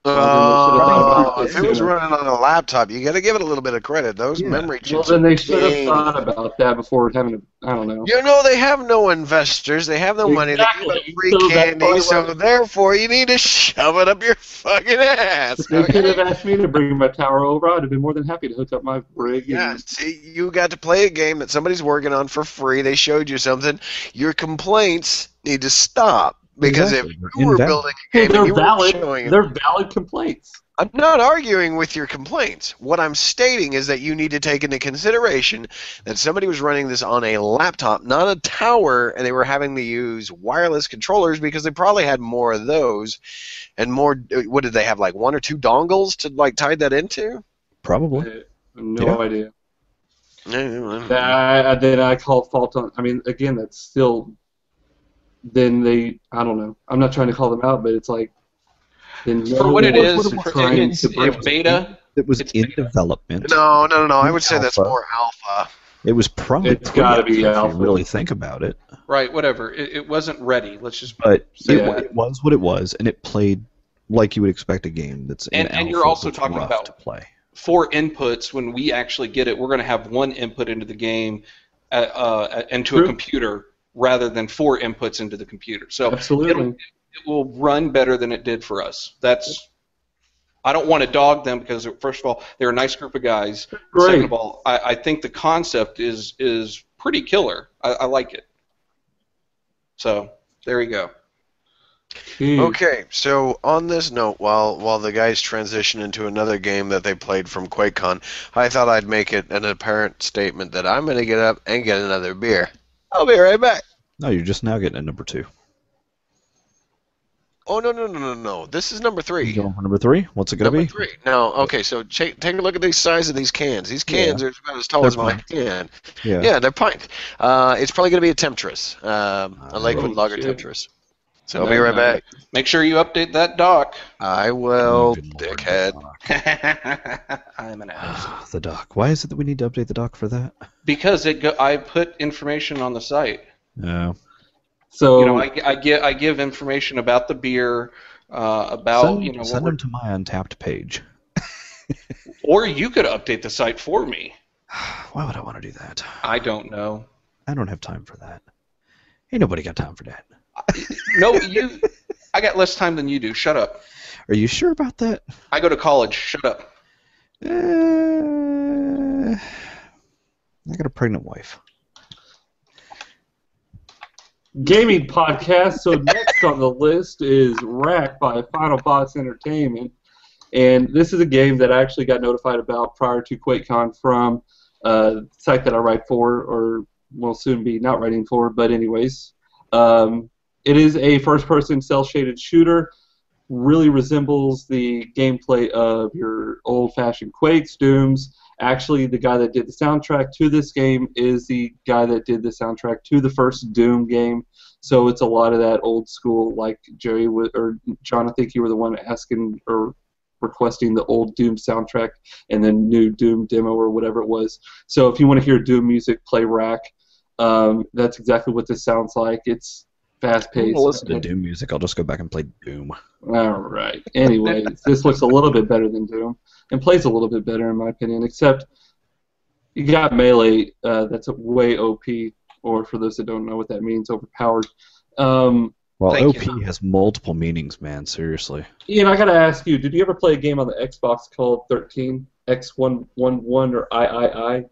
Uh, uh, if it was running on a laptop, you got to give it a little bit of credit. Those yeah. memory chips. Well, then they should have thought about that before having to. I don't know. You know, they have no investors. They have no exactly. money. They give free so candy, so was... therefore you need to shove it up your fucking ass. They could have asked me to bring my tower over. I'd have been more than happy to hook up my rig. Yeah, and... see, you got to play a game that somebody's working on for free. They showed you something. Your complaints need to stop. Because exactly. if you were Invalid. building a game, they're you valid. Were showing they're valid complaints. I'm not arguing with your complaints. What I'm stating is that you need to take into consideration that somebody was running this on a laptop, not a tower, and they were having to use wireless controllers because they probably had more of those, and more. What did they have? Like one or two dongles to like tie that into? Probably. I no yeah. idea. I, I, then I call fault on. I mean, again, that's still. Then they, I don't know. I'm not trying to call them out, but it's like. Then for what it is, it's beta. It was in development. No, no, no. I would say that's more alpha. It was probably. It's got to be alpha. If you really think about it. Right. Whatever. It, it wasn't ready. Let's just. But it, it was what it was, and it played like you would expect a game that's. In and and you're also talking about to play. four inputs. When we actually get it, we're going to have one input into the game, uh, uh, into a computer. Rather than four inputs into the computer, so absolutely, it will run better than it did for us. That's. I don't want to dog them because, first of all, they're a nice group of guys. Great. Second of all, I, I think the concept is is pretty killer. I, I like it. So there you go. Hmm. Okay, so on this note, while while the guys transition into another game that they played from QuakeCon, I thought I'd make it an apparent statement that I'm going to get up and get another beer. I'll be right back. No, you're just now getting a number two. Oh, no, no, no, no, no. This is number three. Number three? What's it going to be? Number three. Now, okay, so take a look at the size of these cans. These cans yeah. are about as tall they're as my can. Yeah, yeah they're pint. Uh, it's probably going to be a Temptress, um, a Lakewood oh, Lager shit. Temptress. So I'll be right back. Make sure you update that doc. I will, dickhead. I'm an ass. The doc. Why is it that we need to update the doc for that? Because it. Go I put information on the site. No. So you know, I, I give I give information about the beer, uh, about send, you know. Send them to my Untapped page. Or you could update the site for me. Why would I want to do that? I don't know. I don't have time for that. Ain't nobody got time for that. No, you. I got less time than you do. Shut up. Are you sure about that? I go to college. Shut up. Uh, I got a pregnant wife. Gaming podcast. So next on the list is Wrack by Final Boss Entertainment, and this is a game that I actually got notified about prior to QuakeCon from uh, the site that I write for, or will soon be not writing for, but anyways. Um, it is a first-person cell-shaded shooter. Really resembles the gameplay of your old-fashioned Quakes, Dooms. Actually, the guy that did the soundtrack to this game is the guy that did the soundtrack to the first Doom game. So it's a lot of that old-school, like Jerry or John. I think you were the one asking or requesting the old Doom soundtrack and then new Doom demo or whatever it was. So if you want to hear Doom music, play Rack. Um, that's exactly what this sounds like. It's fast-paced. I'll listen to Doom music. I'll just go back and play Doom. All right. Anyway, this looks a little bit better than Doom and plays a little bit better in my opinion, except you got melee. Uh, that's a way O P, or for those that don't know what that means, overpowered. Um, well, O P you. has multiple meanings, man. Seriously. Ian, I got to ask you, did you ever play a game on the Xbox called thirteen X one eleven or triple I?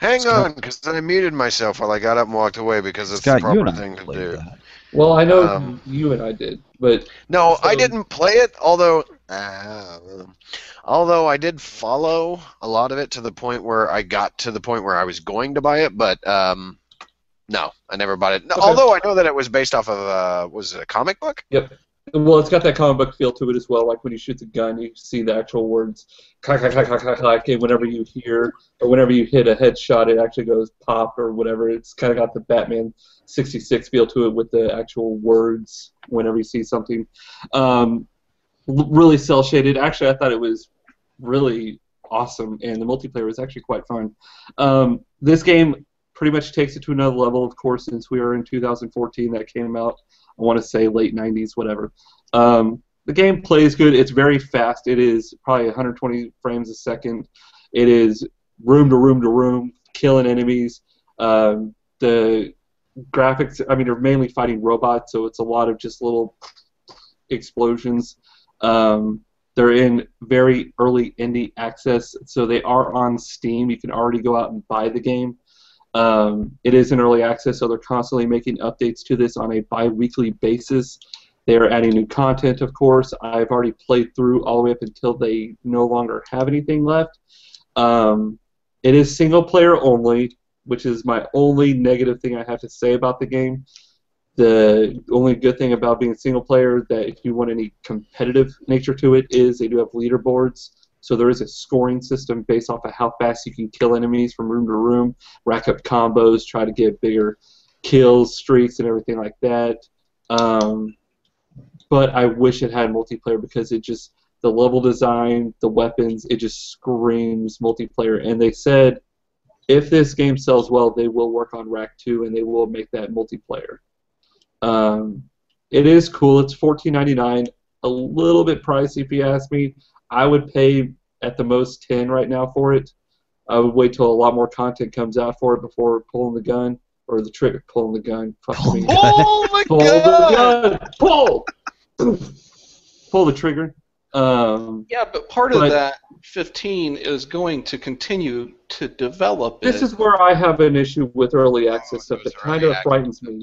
Hang Scott, on, because I muted myself while I got up and walked away because it's Scott, the proper thing to do. That. Well, I know um, you and I did, but no, so. I didn't play it. Although, uh, although I did follow a lot of it to the point where I got to the point where I was going to buy it, but um, no, I never bought it. No, okay. Although I know that it was based off of uh, was it a comic book? Yep. Well, it's got that comic book feel to it as well. Like when you shoot the gun, you see the actual words clack, clack, clack, clack, clack, and whenever you hear or whenever you hit a headshot, it actually goes pop or whatever. It's kind of got the Batman sixty-six feel to it with the actual words whenever you see something. Um, really cell shaded. Actually, I thought it was really awesome, and the multiplayer was actually quite fun. Um, this game pretty much takes it to another level, of course, since we are in two thousand fourteen. That came out. I want to say late nineties, whatever. Um, the game plays good. It's very fast. It is probably one hundred twenty frames a second. It is room to room to room, killing enemies. Um, the graphics, I mean, they're mainly fighting robots, so it's a lot of just little explosions. Um, they're in very early indie access, so they are on Steam. You can already go out and buy the game. Um, it is in early access, so they're constantly making updates to this on a bi-weekly basis. They are adding new content, of course. I've already played through all the way up until they no longer have anything left. Um, it is single-player only, which is my only negative thing I have to say about the game. The only good thing about being single-player, that if you want any competitive nature to it, is they do have leaderboards. So there is a scoring system based off of how fast you can kill enemies from room to room, rack up combos, try to get bigger kills, streaks, and everything like that. Um, but I wish it had multiplayer because it just, the level design, the weapons, it just screams multiplayer. And they said if this game sells well, they will work on Rack two and they will make that multiplayer. Um, it is cool. It's fourteen ninety-nine, a little bit pricey if you ask me. I would pay at the most ten right now for it. I would wait till a lot more content comes out for it before pulling the gun or the trigger pulling the gun. Fuck oh me. My pull God. The gun. Pull. Pull the trigger. Um, yeah, but part but of that fifteen is going to continue to develop. This it. is where I have an issue with early access stuff that kind of frightens me.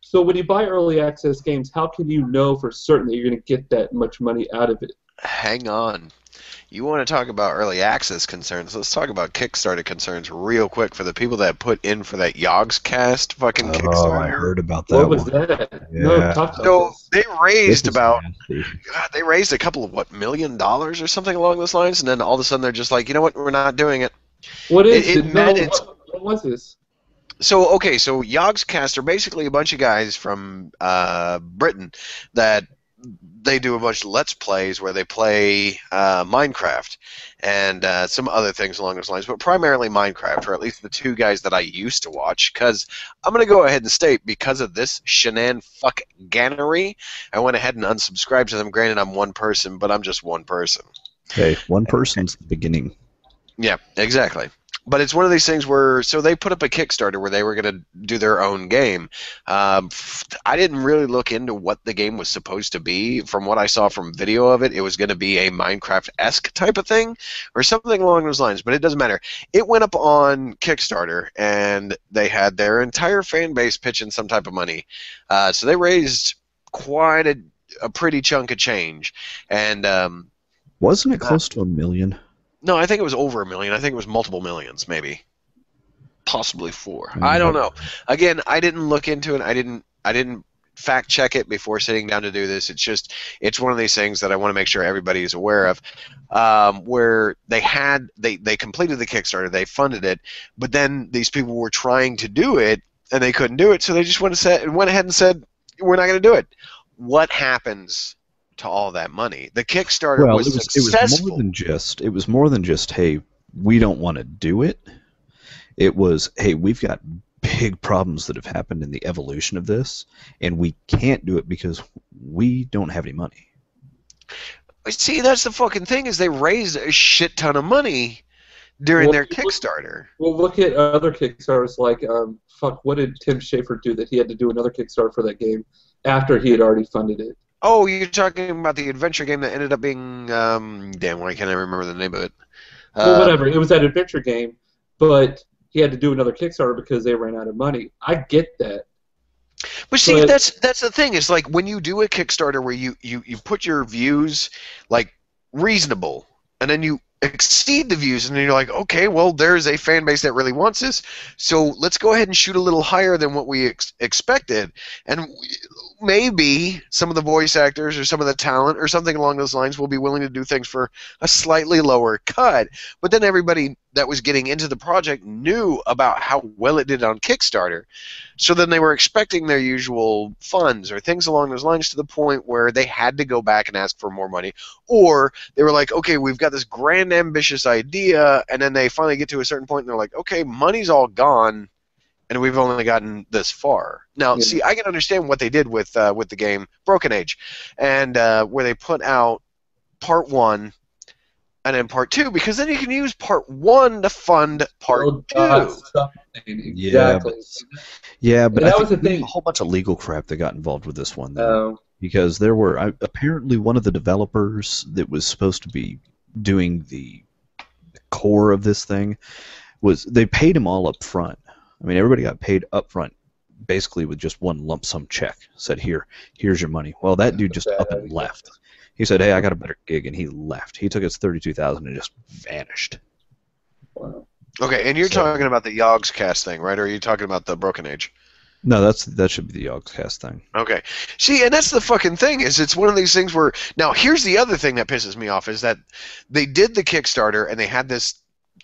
So when you buy early access games, how can you know for certain that you're going to get that much money out of it? Hang on. You want to talk about early access concerns? Let's talk about Kickstarter concerns real quick for the people that put in for that Yogscast fucking oh, Kickstarter. Oh, I heard about that. What was one. that? Yeah. No, talk about so this. they raised about God, they raised a couple of what million dollars or something along those lines, and then all of a sudden they're just like, you know what? We're not doing it. What is it? it, it no, what, what was this? So okay, so Yogscast are basically a bunch of guys from uh, Britain that they do a bunch of Let's Plays where they play uh, Minecraft and uh, some other things along those lines, but primarily Minecraft, or at least the two guys that I used to watch, because I'm going to go ahead and state, because of this shenan-fuck-gannery, I went ahead and unsubscribed to them. Granted, I'm one person, but I'm just one person. Okay, one person's the beginning. Yeah, exactly. But it's one of these things where, so they put up a Kickstarter where they were going to do their own game. Um, I didn't really look into what the game was supposed to be. From what I saw from video of it, it was going to be a Minecraft-esque type of thing or something along those lines, but it doesn't matter. It went up on Kickstarter, and they had their entire fan base pitch in some type of money. Uh, so they raised quite a, a pretty chunk of change. And um, wasn't it close uh, to a million? No, I think it was over a million. I think it was multiple millions, maybe, possibly four. Mm-hmm. I don't know. Again, I didn't look into it. I didn't. I didn't fact check it before sitting down to do this. It's just, it's one of these things that I want to make sure everybody is aware of, um, where they had they they completed the Kickstarter, they funded it, but then these people were trying to do it and they couldn't do it, so they just went to set, went ahead and said, "We're not going to do it." What happens to all that money? The Kickstarter well, was, it was successful. It was more than just, it was more than just, hey, we don't want to do it. It was, hey, we've got big problems that have happened in the evolution of this, and we can't do it because we don't have any money. See, that's the fucking thing, is they raised a shit ton of money during well, their Kickstarter. Well, look at other Kickstarters like, um, fuck, what did Tim Schafer do that he had to do another Kickstarter for that game after he had already funded it? Oh, you're talking about the adventure game that ended up being... Um, damn, why can't I remember the name of it? Uh, well, whatever. It was that adventure game, but he had to do another Kickstarter because they ran out of money. I get that. But see, but, that's that's the thing. It's like when you do a Kickstarter where you, you, you put your views, like, reasonable, and then you exceed the views, and then you're like, okay, well, there's a fan base that really wants this, so let's go ahead and shoot a little higher than what we ex expected. And... We, maybe some of the voice actors or some of the talent or something along those lines will be willing to do things for a slightly lower cut, but then everybody that was getting into the project knew about how well it did on Kickstarter, so then they were expecting their usual funds or things along those lines, to the point where they had to go back and ask for more money, or they were like, okay, we've got this grand ambitious idea, and then they finally get to a certain point and they're like, okay, money's all gone, and we've only gotten this far. Now, yeah. See, I can understand what they did with uh, with the game Broken Age, and uh, where they put out part one and then part two, because then you can use part one to fund part oh, God, two. Something. Exactly. Yeah, but, yeah, but that was the thing. A whole bunch of legal crap that got involved with this one, though, oh. because there were I, apparently one of the developers that was supposed to be doing the, the core of this thing was they paid him all up front. I mean, everybody got paid up front, basically with just one lump sum check. Said, here, here's your money. Well, that dude just up and left. He said, hey, I got a better gig, and he left. He took his thirty-two thousand dollars and just vanished. Wow. Okay, and you're so, talking about the Yogscast thing, right? Or are you talking about the Broken Age? No, that's that should be the Yogscast thing. Okay. See, and that's the fucking thing, is it's one of these things where... Now, here's the other thing that pisses me off, is that they did the Kickstarter, and they had this...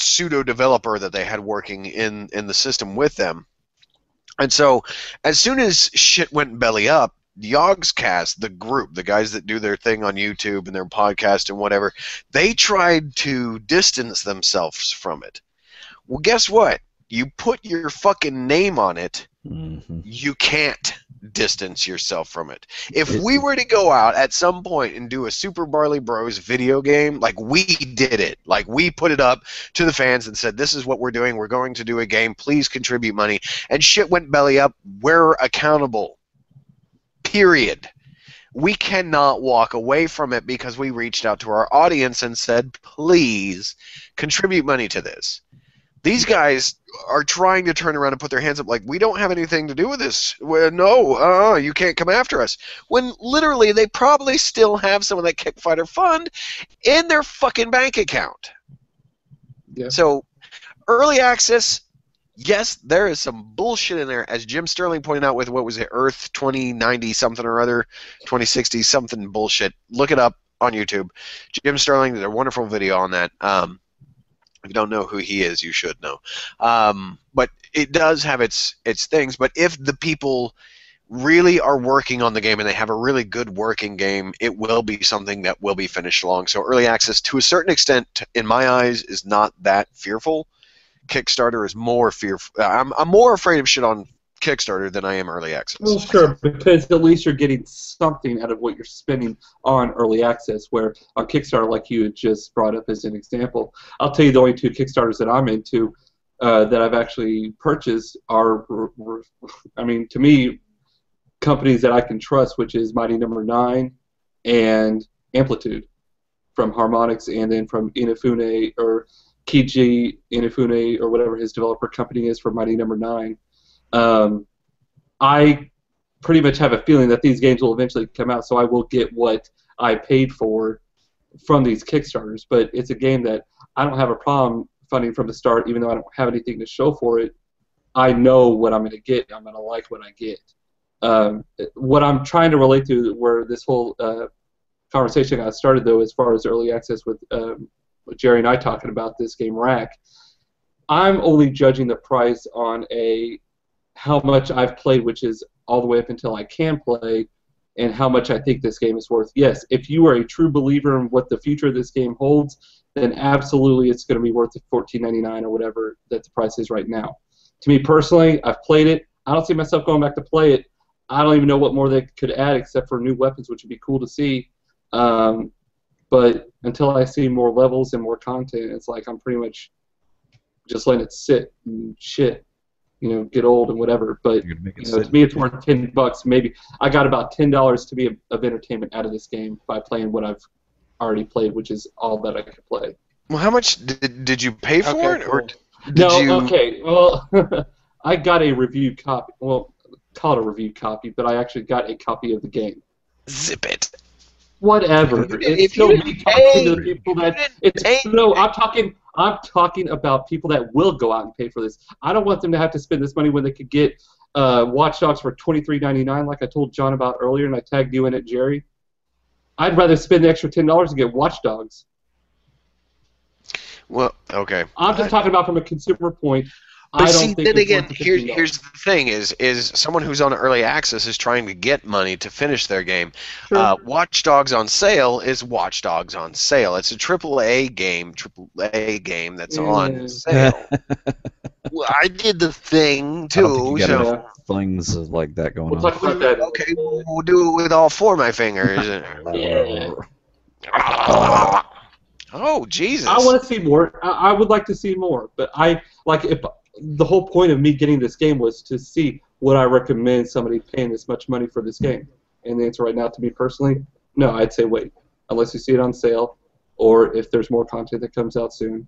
pseudo developer that they had working in in the system with them, and so as soon as shit went belly up, Yogscast, the group, the guys that do their thing on YouTube and their podcast and whatever, they tried to distance themselves from it. Well, guess what? You put your fucking name on it, mm-hmm. you can't distance yourself from it. If we were to go out at some point and do a Super Barley Bros video game, like we did it, like we put it up to the fans and said, this is what we're doing, we're going to do a game, please contribute money, and shit went belly up, we're accountable. Period. We cannot walk away from it because we reached out to our audience and said, please contribute money to this. These guys are trying to turn around and put their hands up like, we don't have anything to do with this. We're, no, uh, you can't come after us. When literally they probably still have some of that Kickstarter fund in their fucking bank account. Yeah. So early access, yes, there is some bullshit in there, as Jim Sterling pointed out with, what was it, Earth twenty ninety something or other, twenty sixty something bullshit. Look it up on YouTube. Jim Sterling did a wonderful video on that. Um, If you don't know who he is, you should know. Um, but it does have its its things. But if the people really are working on the game and they have a really good working game, it will be something that will be finished long. So early access, to a certain extent, in my eyes, is not that fearful. Kickstarter is more fearful. I'm, I'm more afraid of shit on Kickstarter than I am early access. Well, sure, because at least you're getting something out of what you're spending on early access, where on Kickstarter, like you had just brought up as an example, I'll tell you the only two Kickstarters that I'm into uh, that I've actually purchased are, I mean, to me, companies that I can trust, which is Mighty Number nine and Amplitude from Harmonix, and then from Inafune, or Kiji Inafune, or whatever his developer company is for Mighty Number nine. Um, I pretty much have a feeling that these games will eventually come out, so I will get what I paid for from these Kickstarters. But it's a game that I don't have a problem funding from the start, even though I don't have anything to show for it. I know what I'm going to get. I'm going to like what I get. Um, what I'm trying to relate to, where this whole uh, conversation got started, though, as far as early access with, um, with Jerry and I talking about this game, Wrack, I'm only judging the price on a how much I've played, which is all the way up until I can play, and how much I think this game is worth. Yes, if you are a true believer in what the future of this game holds, then absolutely it's going to be worth the fourteen ninety-nine or whatever that the price is right now. To me personally, I've played it. I don't see myself going back to play it. I don't even know what more they could add except for new weapons, which would be cool to see. Um, but until I see more levels and more content, it's like I'm pretty much just letting it sit and shit. You know, get old and whatever. But you know, to me, it's worth ten bucks. Maybe I got about ten dollars to be of, of entertainment out of this game by playing what I've already played, which is all that I could play. Well, how much did did you pay for okay, it? Cool. Or did no, you... okay. Well, I got a review copy. Well, call it a review copy, but I actually got a copy of the game. Zip it. Whatever. It's so many talking to the people that it's no. I'm talking. I'm talking about people that will go out and pay for this. I don't want them to have to spend this money when they could get uh, Watch Dogs for twenty-three ninety-nine, like I told John about earlier, and I tagged you in it, Jerry. I'd rather spend the extra ten dollars and get Watch Dogs. Well, okay. I'm just I, talking about from a consumer point. But I don't see, think then again, here's here's the thing: is is someone who's on early access is trying to get money to finish their game. Sure. Uh, Watch Dogs on sale is Watch Dogs on sale. It's a triple A game, triple A game that's yeah. on sale. Well, I did the thing too. I don't think you got so things like that going we'll on. Like that. Okay, we'll do it with all four of my fingers. Yeah. Oh Jesus! I want to see more. I, I would like to see more, but I like if. The whole point of me getting this game was to see would I recommend somebody paying this much money for this game. And the answer right now to me personally, no, I'd say wait. Unless you see it on sale or if there's more content that comes out soon.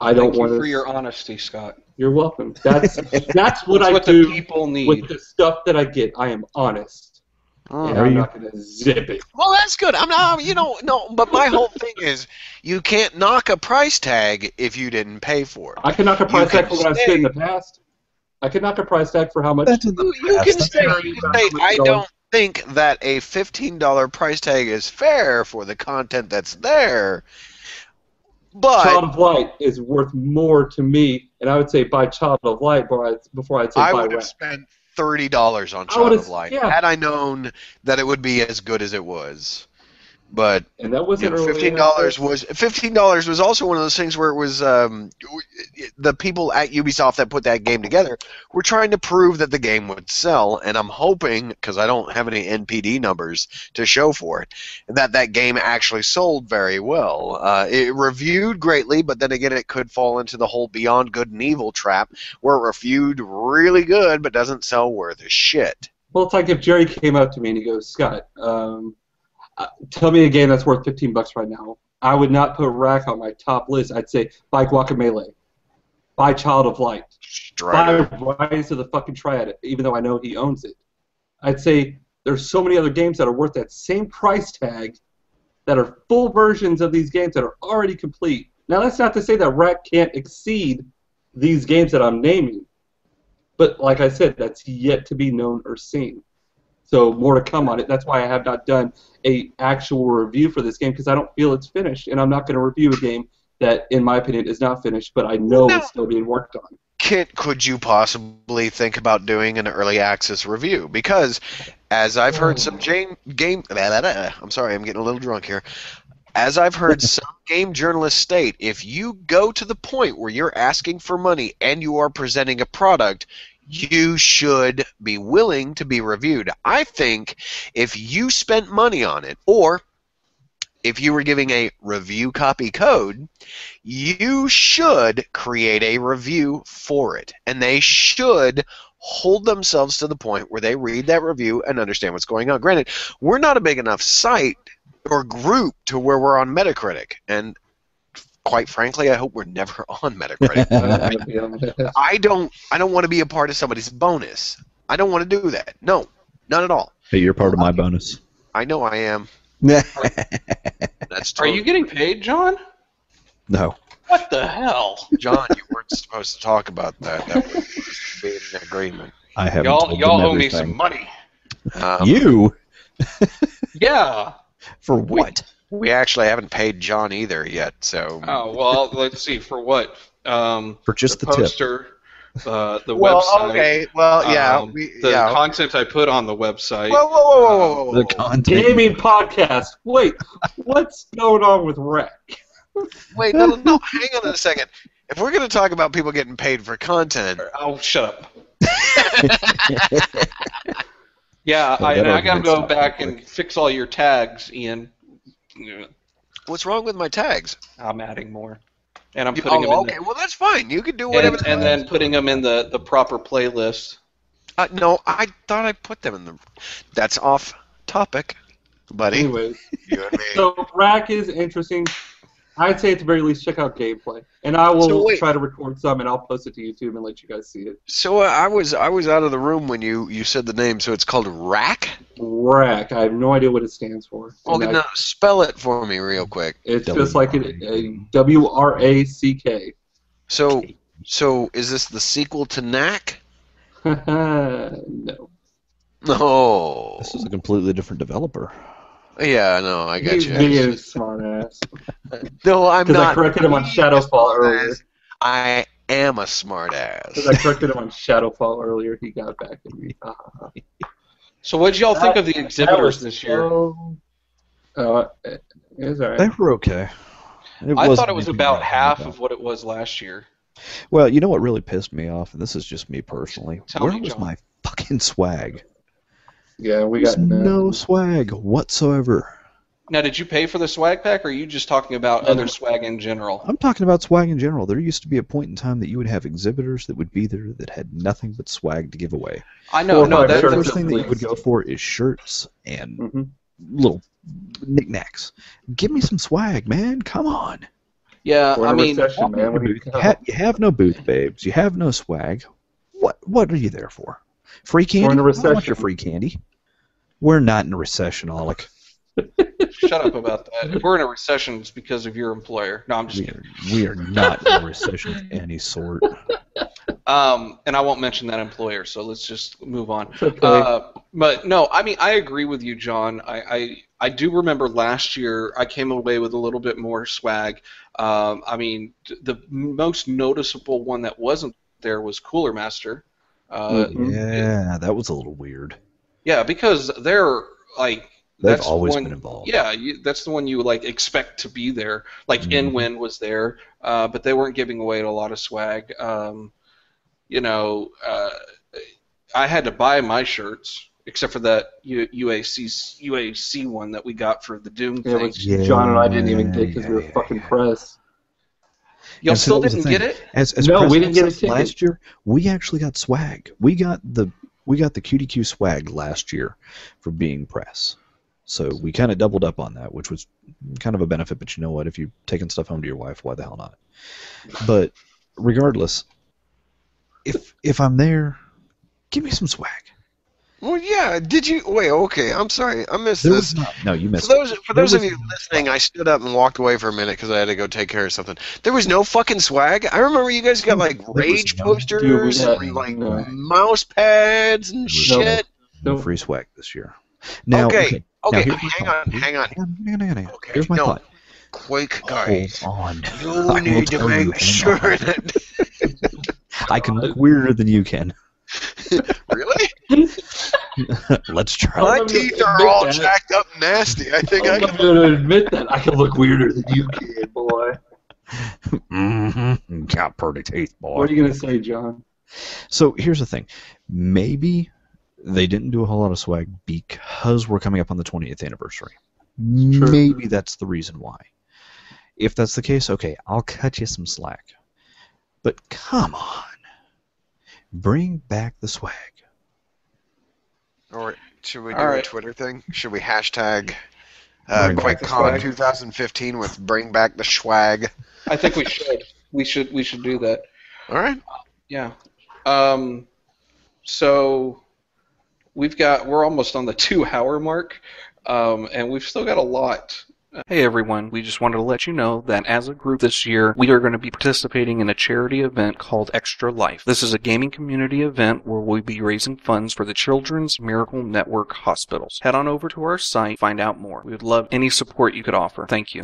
I don't want to. Thank you for your honesty, Scott. You're welcome. That's that's what I do people need. With the stuff that I get. I am honest. Oh, and I'm not going to zip it. Well, that's good. I'm not, you know, no, but my whole thing is you can't knock a price tag if you didn't pay for it. I can knock a price tag for what I've said in the past. I can knock a price tag for how much. You, you can say, you can say I don't think that a fifteen dollar price tag is fair for the content that's there. But Child of Light is worth more to me, and I would say buy Child of Light before I'd say I buy I would have spent thirty dollars on Child of Light. Yeah. Had I known that it would be as good as it was, but and that wasn't you know, fifteen dollars was fifteen dollars was also one of those things where it was um, the people at Ubisoft that put that game together were trying to prove that the game would sell, and I'm hoping because I don't have any N P D numbers to show for it that that game actually sold very well. Uh, it reviewed greatly, but then again, it could fall into the whole Beyond Good and Evil trap where it reviewed really good but doesn't sell worth a shit. Well, it's like if Jerry came up to me and he goes, Scott. Um, Uh, tell me a game that's worth fifteen bucks right now. I would not put Rack on my top list. I'd say buy Guacamelee. buy Child of Light. Right. Buy Rise of the fucking Triad, even though I know he owns it. I'd say there's so many other games that are worth that same price tag that are full versions of these games that are already complete. Now, that's not to say that Wrack can't exceed these games that I'm naming. But, like I said, that's yet to be known or seen. So, more to come on it. That's why I have not done an actual review for this game, because I don't feel it's finished, and I'm not going to review a game that, in my opinion, is not finished, but I know no. it's still being worked on. Kit, could you possibly think about doing an early access review? Because, as I've heard some game... game blah, blah, blah, I'm sorry, I'm getting a little drunk here. As I've heard some game journalists state, if you go to the point where you're asking for money and you are presenting a product, you should be willing to be reviewed. I think if you spent money on it, or if you were giving a review copy code, you should create a review for it. And they should hold themselves to the point where they read that review and understand what's going on. Granted, we're not a big enough site or group to where we're on Metacritic, and quite frankly, I hope we're never on Metacritic. I mean, I don't, I don't want to be a part of somebody's bonus. I don't want to do that. No, not at all. Hey, you're part of my bonus. I know I am. That's totally... Are you getting paid, John? No. What the hell, John? You weren't supposed to talk about that. That would be an agreement. I haven't. Y'all, y'all owe me some money. Um, you? Yeah. For what? We, we actually haven't paid John either yet, so... Oh, well, let's see, for what? Um, for just the, the poster, tip. Uh, the well, website. Well, okay, well, yeah. Um, we, the yeah. content I put on the website. Whoa, whoa, whoa, whoa, whoa, whoa. The content. Gaming podcast. Wait, what's going on with Wreck? Wait, no, no, hang on a second. If we're going to talk about people getting paid for content... Oh, shut up. Yeah, oh, I, I gotta go back quick. and fix all your tags, Ian. What's wrong with my tags? I'm adding more, and I'm you, putting oh, them. Oh, okay. In the, well, that's fine. You can do whatever. And, and then putting them in the, the proper playlist. Uh, no, I thought I put them in the. That's off topic, buddy. Anyways, you and me. So Rack is interesting. I'd say at the very least, check out gameplay, and I will so try to record some, and I'll post it to YouTube and let you guys see it. So uh, I was I was out of the room when you, you said the name. So it's called Wrack. Wrack. I have no idea what it stands for. Oh, okay, now spell it for me real quick. It's w just like a, a W R A C K. So so is this the sequel to Knack? No. No. This is a completely different developer. Yeah, no, I got you. He is smart ass. No, I'm not. Because I corrected him on Shadowfall earlier. I am a smart ass. Because I corrected him on Shadowfall earlier, he got back at me. Uh-huh. So what did y'all think of the exhibitors this so... year? Uh, it was all right. They were okay. It I thought it was about half about. of what it was last year. Well, you know what really pissed me off, and this is just me personally. Tell Where me, was John. my fucking swag? Yeah, we There's got no, no swag whatsoever. Now, did you pay for the swag pack, or are you just talking about other swag in general? I'm talking about swag in general. There used to be a point in time that you would have exhibitors that would be there that had nothing but swag to give away. I know. Or no, the first thing that you would go for is shirts and mm-hmm. little knickknacks. Give me some swag, man. Come on. Yeah, I mean, recession, man, you, you, have, you have no booth babes. You have no swag. What? What are you there for? Free candy? We're in a recession. I don't want your free candy. We're not in a recession, Alec. Shut up about that. If we're in a recession, it's because of your employer. No, I'm just we kidding. Are, we are not in a recession of any sort. Um, and I won't mention that employer, so let's just move on. Okay. Uh, but no, I mean, I agree with you, John. I, I, I do remember last year I came away with a little bit more swag. Um, I mean, the most noticeable one that wasn't there was Cooler Master. Uh, yeah, it, that was a little weird. Yeah, because they're like They've that's always one, been involved. Yeah, you, that's the one you like expect to be there. Like mm-hmm. Inwin was there, uh, but they weren't giving away a lot of swag. Um, you know, uh, I had to buy my shirts except for that U A C U A C one that we got for the Doom yeah, thing. Which yeah, John and I didn't even get because yeah, we were yeah, fucking yeah. pressed. Y'all so still didn't get it? As, as no, we didn't get it last year. We actually got swag. We got the we got the Q D Q swag last year for being press. So we kind of doubled up on that, which was kind of a benefit. But you know what? If you're taking stuff home to your wife, why the hell not? But regardless. If if I'm there, give me some swag. Well, yeah. Did you wait? Okay, I'm sorry, I missed there this. Was not, no, you missed. For those it. for those there of you listening, I stood up and walked away for a minute because I had to go take care of something. There was no fucking swag. I remember you guys got like rage no, posters dude, and like no. mouse pads and no, shit. No free swag this year. Now, okay. Okay. Okay. Now, hang, on, hang on. Hang on. Hang on. Okay. Here's my no. thought. Quake guys, Hold on. you need to make sure on. that I can look weirder than you can. Really? Let's try. My teeth are all that. jacked up, nasty. I think I'm I can. I'm gonna admit that I can look weirder than you can, boy. Mm-hmm. Got pretty teeth, boy. What are you gonna say, John? So here's the thing. Maybe they didn't do a whole lot of swag because we're coming up on the twentieth anniversary. Sure. Maybe that's the reason why. If that's the case, okay, I'll cut you some slack. But come on. Bring back the swag. Or should we do right. a Twitter thing? Should we hashtag uh, QuakeCon twenty fifteen with bring back the swag? I think we should. We should we should do that. All right. Yeah. Um, so we've got we're almost on the two hour mark. Um, and we've still got a lot. Hey everyone, we just wanted to let you know that as a group this year, we are going to be participating in a charity event called Extra Life. This is a gaming community event where we'll be raising funds for the Children's Miracle Network Hospitals. Head on over to our site, find out more. We would love any support you could offer. Thank you.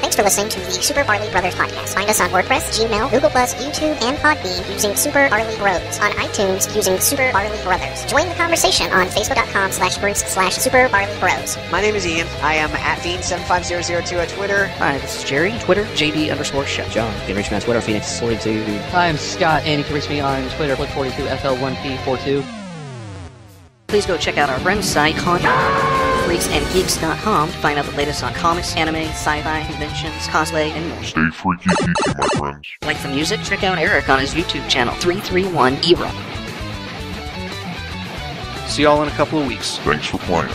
Thanks for listening to the Super Barley Brothers podcast. Find us on WordPress, Gmail, Google plus, YouTube, and Podbean using Super Barley Bros. On iTunes using Super Barley Brothers. Join the conversation on Facebook.com slash groups slash Super Barley Bros. My name is Ian. I am at Dean seven five zero zero two at Twitter. Hi, this is Jerry. Twitter, J D underscore chef. John, you can reach me on Twitter, Phoenix forty-two. Hi, I'm Scott, and you can reach me on Twitter, Flip forty-two F L one P forty-two. Please go check out our friend's site, con freaks and geeks dot com, to find out the latest on comics, anime, sci-fi, conventions, cosplay, and more. Stay freaky, geeky, my friends. Like the music? Check out Eric on his YouTube channel, three three one E R A. See y'all in a couple of weeks. Thanks for playing.